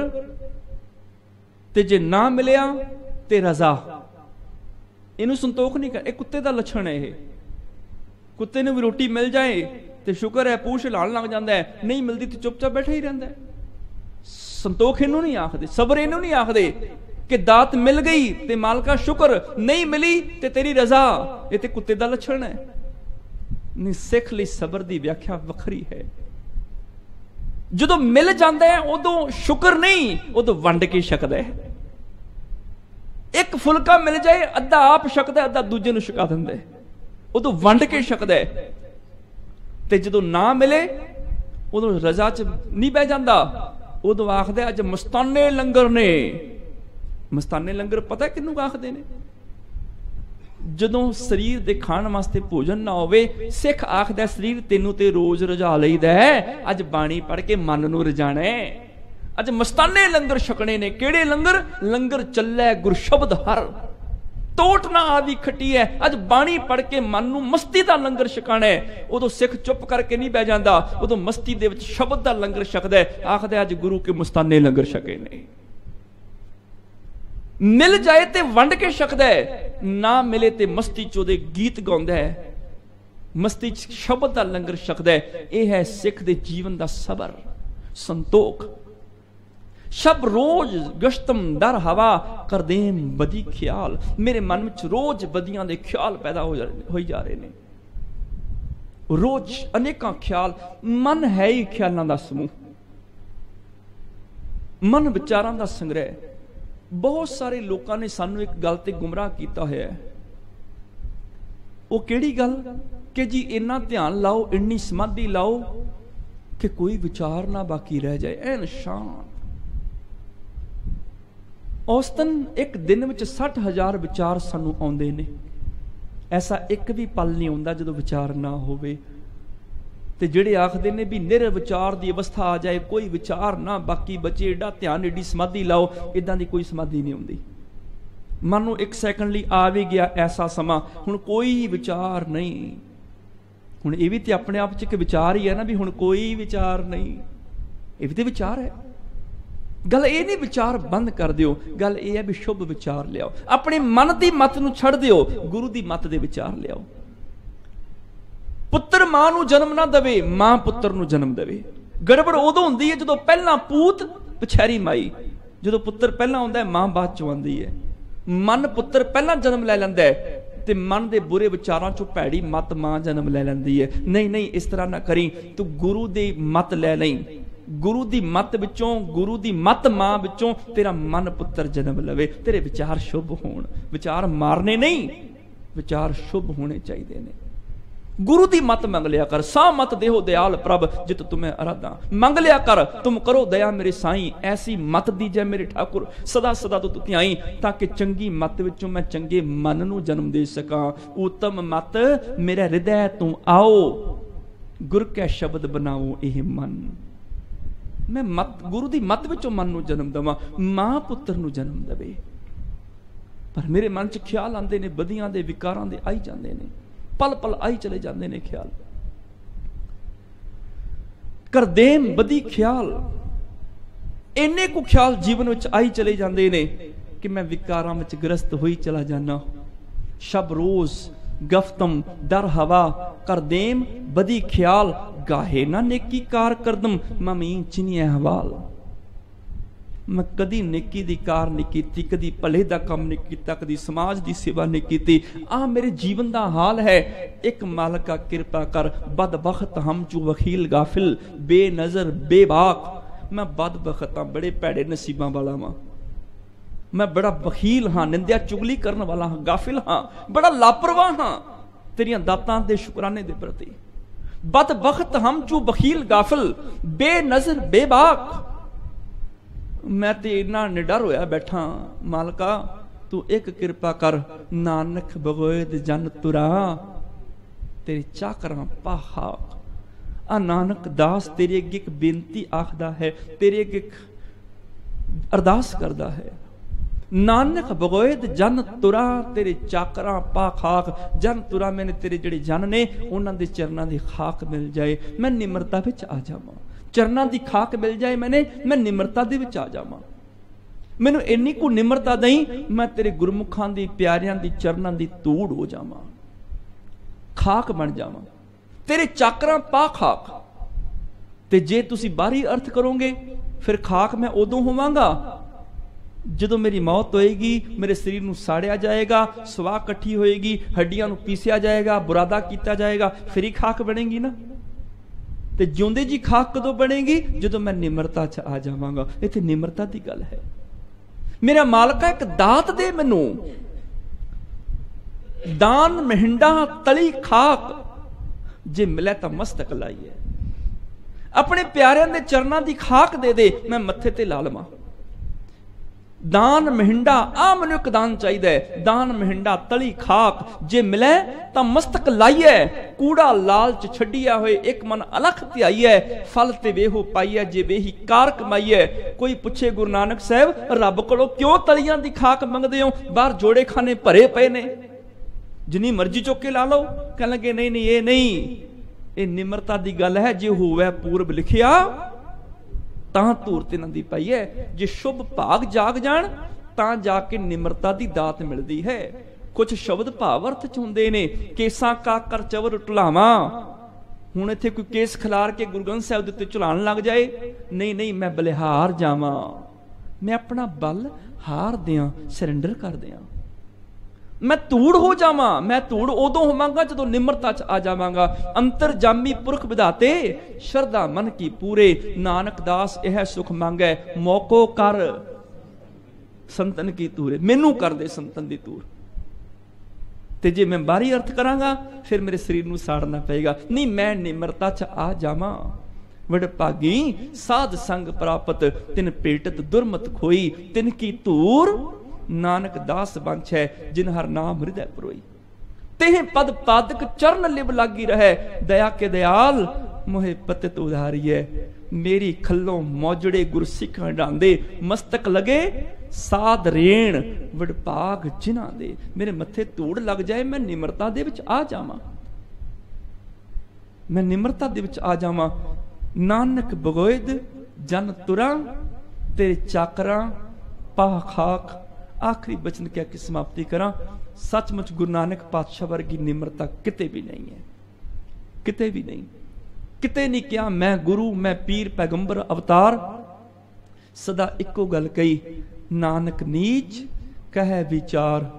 ते जे ना मिलिया ते रजा। इनू संतोख नहीं कर। एक कुत्ते का लक्षण है ये। कुत्ते ने भी रोटी मिल जाए तो शुक्र है, पूछ लान लग जाता है, नहीं मिलती तो चुपचाप बैठा ही रहता है। संतोख इनू नहीं आखते, सबर इनू नहीं आखते कि दात मिल गई ते मालका शुक्र, नहीं मिली ते तेरी रजा। ये ते कुत्ते का लक्षण है। नहीं, सिख लई सबर की व्याख्या वखरी है। जो मिल जाता है उदों शुक्र नहीं, उदों वंड के शकदा है। एक फुलका मिल जाए अद्धा आप शकदा, अद्धा दूजे नूं छका दिंदा है, उदों वंड के शकदा है। ते जो ना मिले उदों रजा च नहीं बह जाता, उदों आखदा अज मस्ताने लंगर ने। मस्ताने लंगर पता किनू आखदे ने? जदों शरीर दे खाण वास्ते भोजन ना होवे, सिख आखदा शरीर तेनू ते रोज रजा लईदा है, अज बाणी पढ़ के मन नू रजाना है, अज मस्ताने लंगर छकणे ने। केड़े लंगर? लंगर चलै गुरशब्द हर, टोट ना आवी खटी है, अज बाणी पढ़ के मन नू मस्ती दा लंगर छकाना है। उदों सिख चुप करके नहीं बह जांदा, उदों मस्ती दे विच शब्द दा लंगर छकदा है, आखदा अज गुरु के मस्ताने लंगर छके ने। मिल जाए तो वंड के शकदा है, ना मिले तो मस्ती चोदे गीत गाउंदा है, मस्ती शब्द का लंगर शकदा है। यह है सिख दे जीवन का सबर, संतोख। शब रोज गश्तम दर हवा कर देम बदी ख्याल, मेरे मन में रोज बदियां दे ख्याल पैदा हो जा रहे हैं। रोज अनेकां ख्याल, मन है ही ख्यालों का समूह, मन विचारों का संग्रह। बहुत सारे लोगों ने सानू एक गल ते गुमराह किया है। वो केड़ी गल कि जी इन्ना ध्यान लाओ, इन्नी समाधि लाओ कि कोई विचार ना बाकी रह जाए, ऐन शांत। औसतन एक दिन में साठ हजार विचार सानू आउंदे ने। ऐसा एक भी पल नहीं आउंदा जदों विचार ना होवे। तो जेडे आखते हैं भी निर्विचार की अवस्था आ जाए, कोई विचार ना बाकी बचे, एडा ध्यान एडी समाधि लाओ, इदा की कोई समाधि नहीं आती। मन एक सैकंड लिए आ भी गया ऐसा समा, हुण कोई विचार नहीं। हुण ये भी तो अपने आप च एक विचार ही है ना भी हुण कोई विचार नहीं, ये भी तो विचार है। गल ये नहीं विचार बंद कर दिओ, गल ये है भी शुभ विचार लियाओ, अपने मन की मत नूं छड़ दिओ, गुरु की मत दे विचार लियाओ। पुत्र मां नूं जन्म ना दवे, मां पुत्र नूं जन्म दवे। गड़बड़ उदों हुंदी है जदों पहला पूत पछैरी माई, जदों पुत्र पहला हुंदा है मां बाद चों आंदी है। मन पुत्र पहला जन्म लै लैंदा है ते मन दे बुरे विचारां चों भैड़ी मत मां जन्म लै लैंदी है। नहीं नहीं इस तरह ना करी, तू गुरु दी मत लै लई, गुरु दी मत विचों, गुरु दी मत मां विचों तेरा मन पुत्र जन्म लवे, तेरे विचार शुभ होण। विचार मारने नहीं, विचार शुभ होने चाहिए ने। गुरु की मत मंग लिया कर, सा मत देहो दयाल प्रभ जित तुम्हें आराधा, मंग लिया कर तुम करो दया मेरे साई, ऐसी मत दीजे मेरे ठाकुर सदा सदा तो तुतियाई। ताकि चंगी मत विचों मैं चंगे मन नूं जन्म दे सका, उत्तम मत मेरे हृदय तू आओ, गुर के शब्द बनाओ यह मन। मैं मत गुरु की मत विचों मन नूं जन्म दवा, मां पुत्र नूं जन्म दवे। पर मेरे मन च ख्याल आंदे ने बदियां दे, विकारां दे आई जांदे ने, पल पल आई चले जाते हैं ख्याल। करदेम बदी ख्याल, इन्ने को ख्याल जीवन में आई चले जाते हैं कि मैं विकारां में ग्रस्त हो ही चला जाना। शब रोज गफ्तम दर हवा, करदेम बदी ख्याल गाहे ना नेकी कार करदम ममीन चिनिया हवाल। मैं कदी नेकी दी कार नहीं कीती, कदी भले दा काम नहीं कीता, कदी समाज दी सेवा नहीं कीती। आ मेरे जीवन दा हाल है, एक मालका कृपा कर। बदबख्त हम चू वकील गाफिल, बेनजर बेबाक। मैं बदबख्त हां, बड़े भैड़े नसीबां वाला हां, मैं बड़ा वकील हां, निंदिया चुगली करन वाला हां, गाफिल हां, बड़ा लापरवाह हां तेरियां दातां दे शुकराने दे प्रति। बदबख्त हम चू वकील गाफिल, बेनजर बेबाक। मैं तो इन्ना निडर होया बैठा, मालका तू एक कृपा कर। नानक बगोयद जन तुरा, तेरे चाकरा पाहा। आ नानक दास तेरे अगे एक बेनती आखदा है, तेरे अगे अरदास करदा है। नानक बगोयद जन तुरा, तेरे चाकरा पा खाक। जन तुरा मैंने तेरे जेडे जन ने उन्हां दे चरनां दी खाक मिल जाए, मैं निमरता विच आ जावां। चरना की खाक मिल जाए मैंने, मैं निम्रता दे विच आ जावां। मैनूं इन्नी को निम्रता दई, मैं तेरे गुरमुखां दी प्यारियां दी चरना दी तूड़ हो जावां, खाक बन जावां। तेरे चाकरां पा खाक। ते जे तुसी बाहरी अर्थ करोगे फिर खाक मैं उदों होवांगा जदों मेरी मौत होएगी, मेरे शरीर नूं साड़िया जाएगा, सवाह कट्ठी होएगी, हड्डियां नूं पीसिया जाएगा, बुरादा किया जाएगा, फिर ही खाक बनेगी ना। तो जिंदे जी खाक कदों बनेगी, जो मैं निम्रता च आ जावांगा। इत्थे निम्रता की गल है। मेरा मालका एक दात दे मैनू, दान महिंडा तली खाक, जे मिले तो मस्तक लाइए। अपने प्यारियां दे चरना की खाक दे दे, मैं मत्थे ते ला लवां। दान महिंडा, आ मैनू एक दान चाहिए है। दान महिंडा तली खाक, जे मिले तो मस्तक लाइए। कूड़ा लालच छड़िया होए, एक मन अलख त्याई है। फल ते वेहो पाई है, जे वेही कार कमाई है। कोई पूछे गुरु नानक साहब रब कोलों क्यों तलियां दी खाक मंगदे हो? बाहर जोड़े खाने भरे पए ने, जिनी मर्जी चुके ला लो। कह लगे नहीं नहीं, ये नहीं, ये निम्रता की गल है। जे होवे पूर्व लिखिया तां धूरत इन्हां दी पाई है। जे शुभ भाग जाग जाण तां जाके निम्रता की दात मिलदी है। कुछ शब्द भाव अर्थ च हुंदे ने। केसां का कर चवर टुलावा, हुण इत्थे कोई केस खिलार के गुरु ग्रंथ साहिब दे उत्ते चलान लग जाए। नहीं नहीं, मैं बलिहार जावां, मैं अपना बल हार दियां, सरेंडर कर दियां, मैं धूड़ हो जावां। मैं धूड़ उदों होवांगा जदों निम्रता च आ जावांगा। अंतरजामी पुरख विधाते, शरदा मन की पूरे। नानक दास यह सुख मंगै मौको कर संतन की तूरे। मैनू कर दे संतन दी तूर। ते जे मैं बाहरी अर्थ करांगा फिर मेरे शरीर नूं साड़ना पएगा। नहीं, मैं निम्रता च आ जावां। वडभागी साध संग प्रापत, तिन पेटत दुर्मत खोई। तिन की धूर नानक दास वंश है, जिन हर नाम हृदय परोई। तेह पद पादक चरण लिव लागी रहे। दया के दयाल मुहब्बत उधारी है। मेरी खल्लों मौजड़े गुरसिखां डांदे, मस्तक लगे साध रेण वडभाग जिन्हां दे। मेरे मत्थे धूड़ लग जाए मैं निमरता दे विच आ जावां, मैं निमरता दे विच आ जावां। नानक बगोयद जन तुरा तेरे चाकरां पाह खाक। आखिरी बचन कह के समाप्ति करा। सचमुच गुरु नानक पातशाह वर्गी निम्रता किते भी नहीं है, किते भी नहीं, किते नहीं। क्या मैं गुरु, मैं पीर, पैगंबर, अवतार, सदा इको गल कही, नानक नीच कह विचार,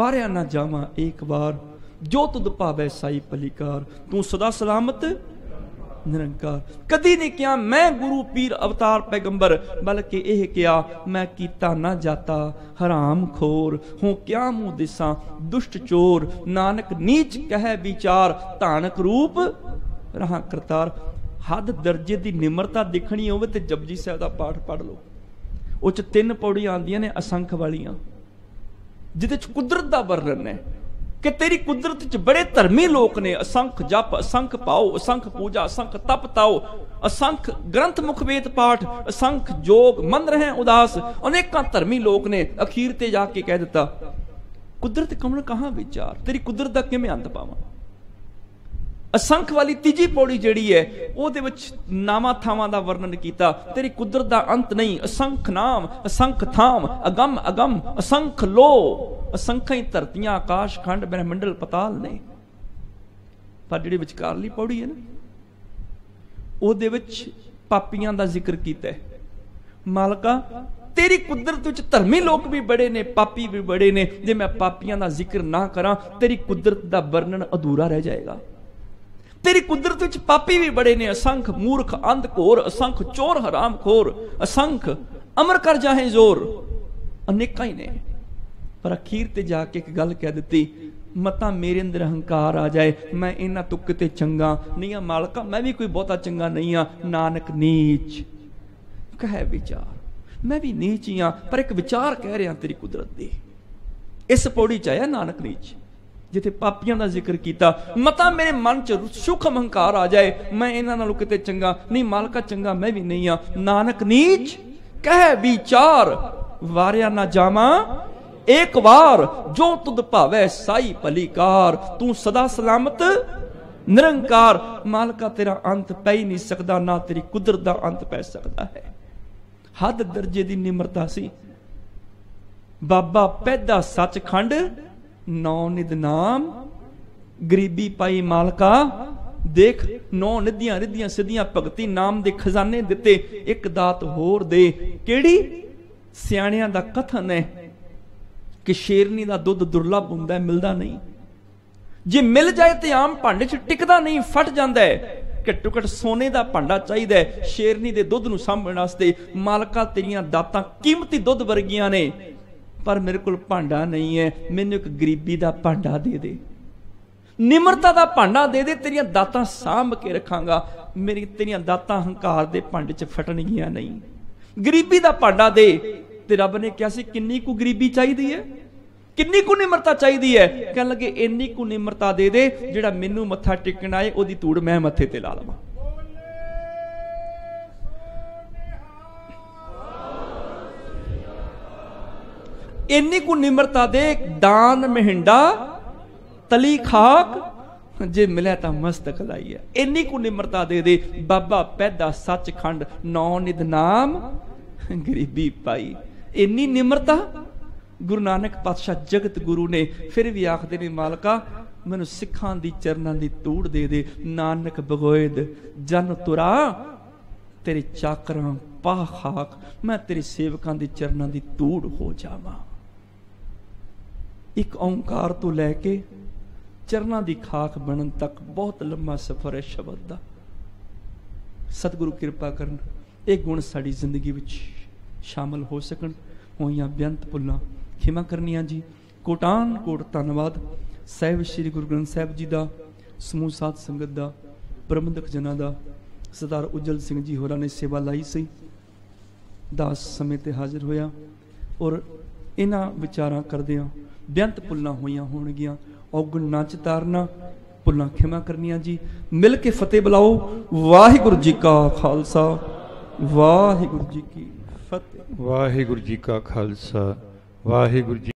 वारिया ना जावा एक बार, जो तुद पावे साई पलिकार, तू सदा सलामत निरंकार। कदी नहीं किया मैं गुरु, पीर, अवतार, पैगंबर, बल्कि यह किया मैं कीता ना जाता हराम खोर, हूँ क्या मुँह दिसा दुष्ट चोर, नानक नीच कह विचार, धानक रूप रहा करतार। हद दर्जे की निम्रता दिखनी होवे ते जपजी साहिब का पाठ पढ़ लो। उस च तीन पौड़ियां आंदियां ने असंख वालियां, जिहदे च कुदरत का वर्णन है कि तेरी कुदरत च बड़े धर्मी लोग ने। असंख जप, असंख पाओ, असंख पूजा, असंख तप ताओ, असंख ग्रंथ मुखवेद पाठ, असंख जोग, मन रहे उदास, अनेकां धर्मी लोग ने। अखीर ते जाके कह दिता, कुदरत कमन कहां विचार, तेरी कुदरत दा किवें अंत पावां। असंख वाली तीजी पौड़ी जिहड़ी है उहदे विच नामा थावां दा वर्णन कीता। तेरी कुदरत दा अंत नहीं, असंख नाम, असंख थाम, अगम अगम, असंख लो, असंख्या ही धरतियां, आकाश खंड, ब्रह्मंडल, पताल ने। पर जिहड़ी विचकारली पौड़ी है ना, उहदे विच पापियां दा जिक्र कीता है। मालका तेरी कुदरत विच धर्मी लोग भी बड़े ने, पापी भी बड़े ने। जे मैं पापियां दा जिक्र ना करा, तेरी कुदरत दा वर्णन अधूरा रह जाएगा। तेरी कुदरत विच पापी भी बड़े ने, असंख मूर्ख, अंध, घोर, असंख चोर, हराम खोर, असंख अमर कर जाहे जोर, अनेका ही ने। पर अखीर ते जाके एक गल कह दी, मता मेरे अंदर अहंकार आ जाए, मैं इन्हां तों किते चंगा नहीं आ मालका, मैं भी कोई बहुता चंगा नहीं आ। नानक नीच कह विचार, मैं भी नीच ही हाँ, पर एक विचार कह रहा तेरी कुदरत दी। इस पौड़ी च आया नानक नीच, जिथे पापियां का जिक्र किया। मता मेरे मन च सूखम अहंकार आ जाए, मैं इन्हां नालों किते चंगा नहीं मालका, चंगा मैं भी नहीं हाँ। नानक नीच कह विचार, वारिया ना जावां एक बार, जो तुद भावे साई भलीकार, तू सदा सलामत निरंकार। मालका तेरा अंत पै ही नहीं सकता, ना तेरी कुदरत का अंत पै सकता है। हद दर्जे की निम्रता सी। बाबा पैदा सचखंड नौ निध नाम, गरीबी पाई मालका देख, नौ निधियां रिधियां सिद्धियां भगती, नाम दे खजाने दिते एक दात होर दे। केड़ी सियाणियां दा कथन है कि शेरनी का दुध दुर्लभ होता है, मिलता नहीं, जे मिल जाए तो आम भांडे च टिकता नहीं, फट जाता है। घट्टो घट्ट सोने का भांडा चाहिए शेरनी के दुध नूं सामभण वास्ते। मालका तेरियां दातां कीमती दुध वर्गियां ने, पर मेरे को भांडा नहीं है, मैनूं एक गरीबी का भांडा दे दे, निम्रता का भांडा दे दे, तेरियां दातां साम के रखांगा। मेरी तेरियां दातां हंकार दे भांडे च फटणगियां नहीं, गरीबी का भांडा दे। ते रब ने कहा सी किन्नी कु गरीबी चाहिदी है, किन्नी कु निम्रता चाहिदी है, कह लगे इन्नी कु निम्रता दे दे जिहड़ा मैनू मत्था टेकना है, ओदी धूड़ मैं मत्थे ते ला लवां। इन्नी कु निम्रता दे, दान महिंडा तली खाक, जे मिले तां मस्तक लाईए। इन्नी कु निम्रता दे दे, बाबा पैदा सचखंड नौ निध नाम, गरीबी पाई। इन्नी निम्रता गुरु नानक पातशाह जगत गुरु ने। फिर भी आखदे ने मालका मैनू सिखां दी चरनां दी तूड़ दे दे। नानक बगोयद जन तुरा तेरे चाकरां पाह खाक, मैं तेरे सेवकां दी चरनां दी तूड़ हो जावां। एक ओंकार तो लैके चरनां दी खाक बनन तक बहुत लंबा सफर है शब्द दा। सतगुरु कृपा करन एक गुण साड़ी जिंदगी शामिल हो सकन। होइयां बेअंत भुल्लां खिमा करनियां जी। कोटान कोट धन्नवाद साहिब श्री गुरु ग्रंथ साहिब जी का, समूह साध संगत का, प्रबंधक जना का, सरदार उजल सिंह जी होरां ने सेवा लाई सी। दास समय ते हाजिर होया और इन्हां विचारां करदियां बेअंत भुल्लां होइयां होणगियां। औगुण ना चितारना, भुलां खिमा करनियां जी। मिल के फतेह बुलाओ, वाहिगुरु जी का खालसा वाहिगुरु जी की फतेह। वाहिगुरु जी का खालसा वाहिगुरु जी।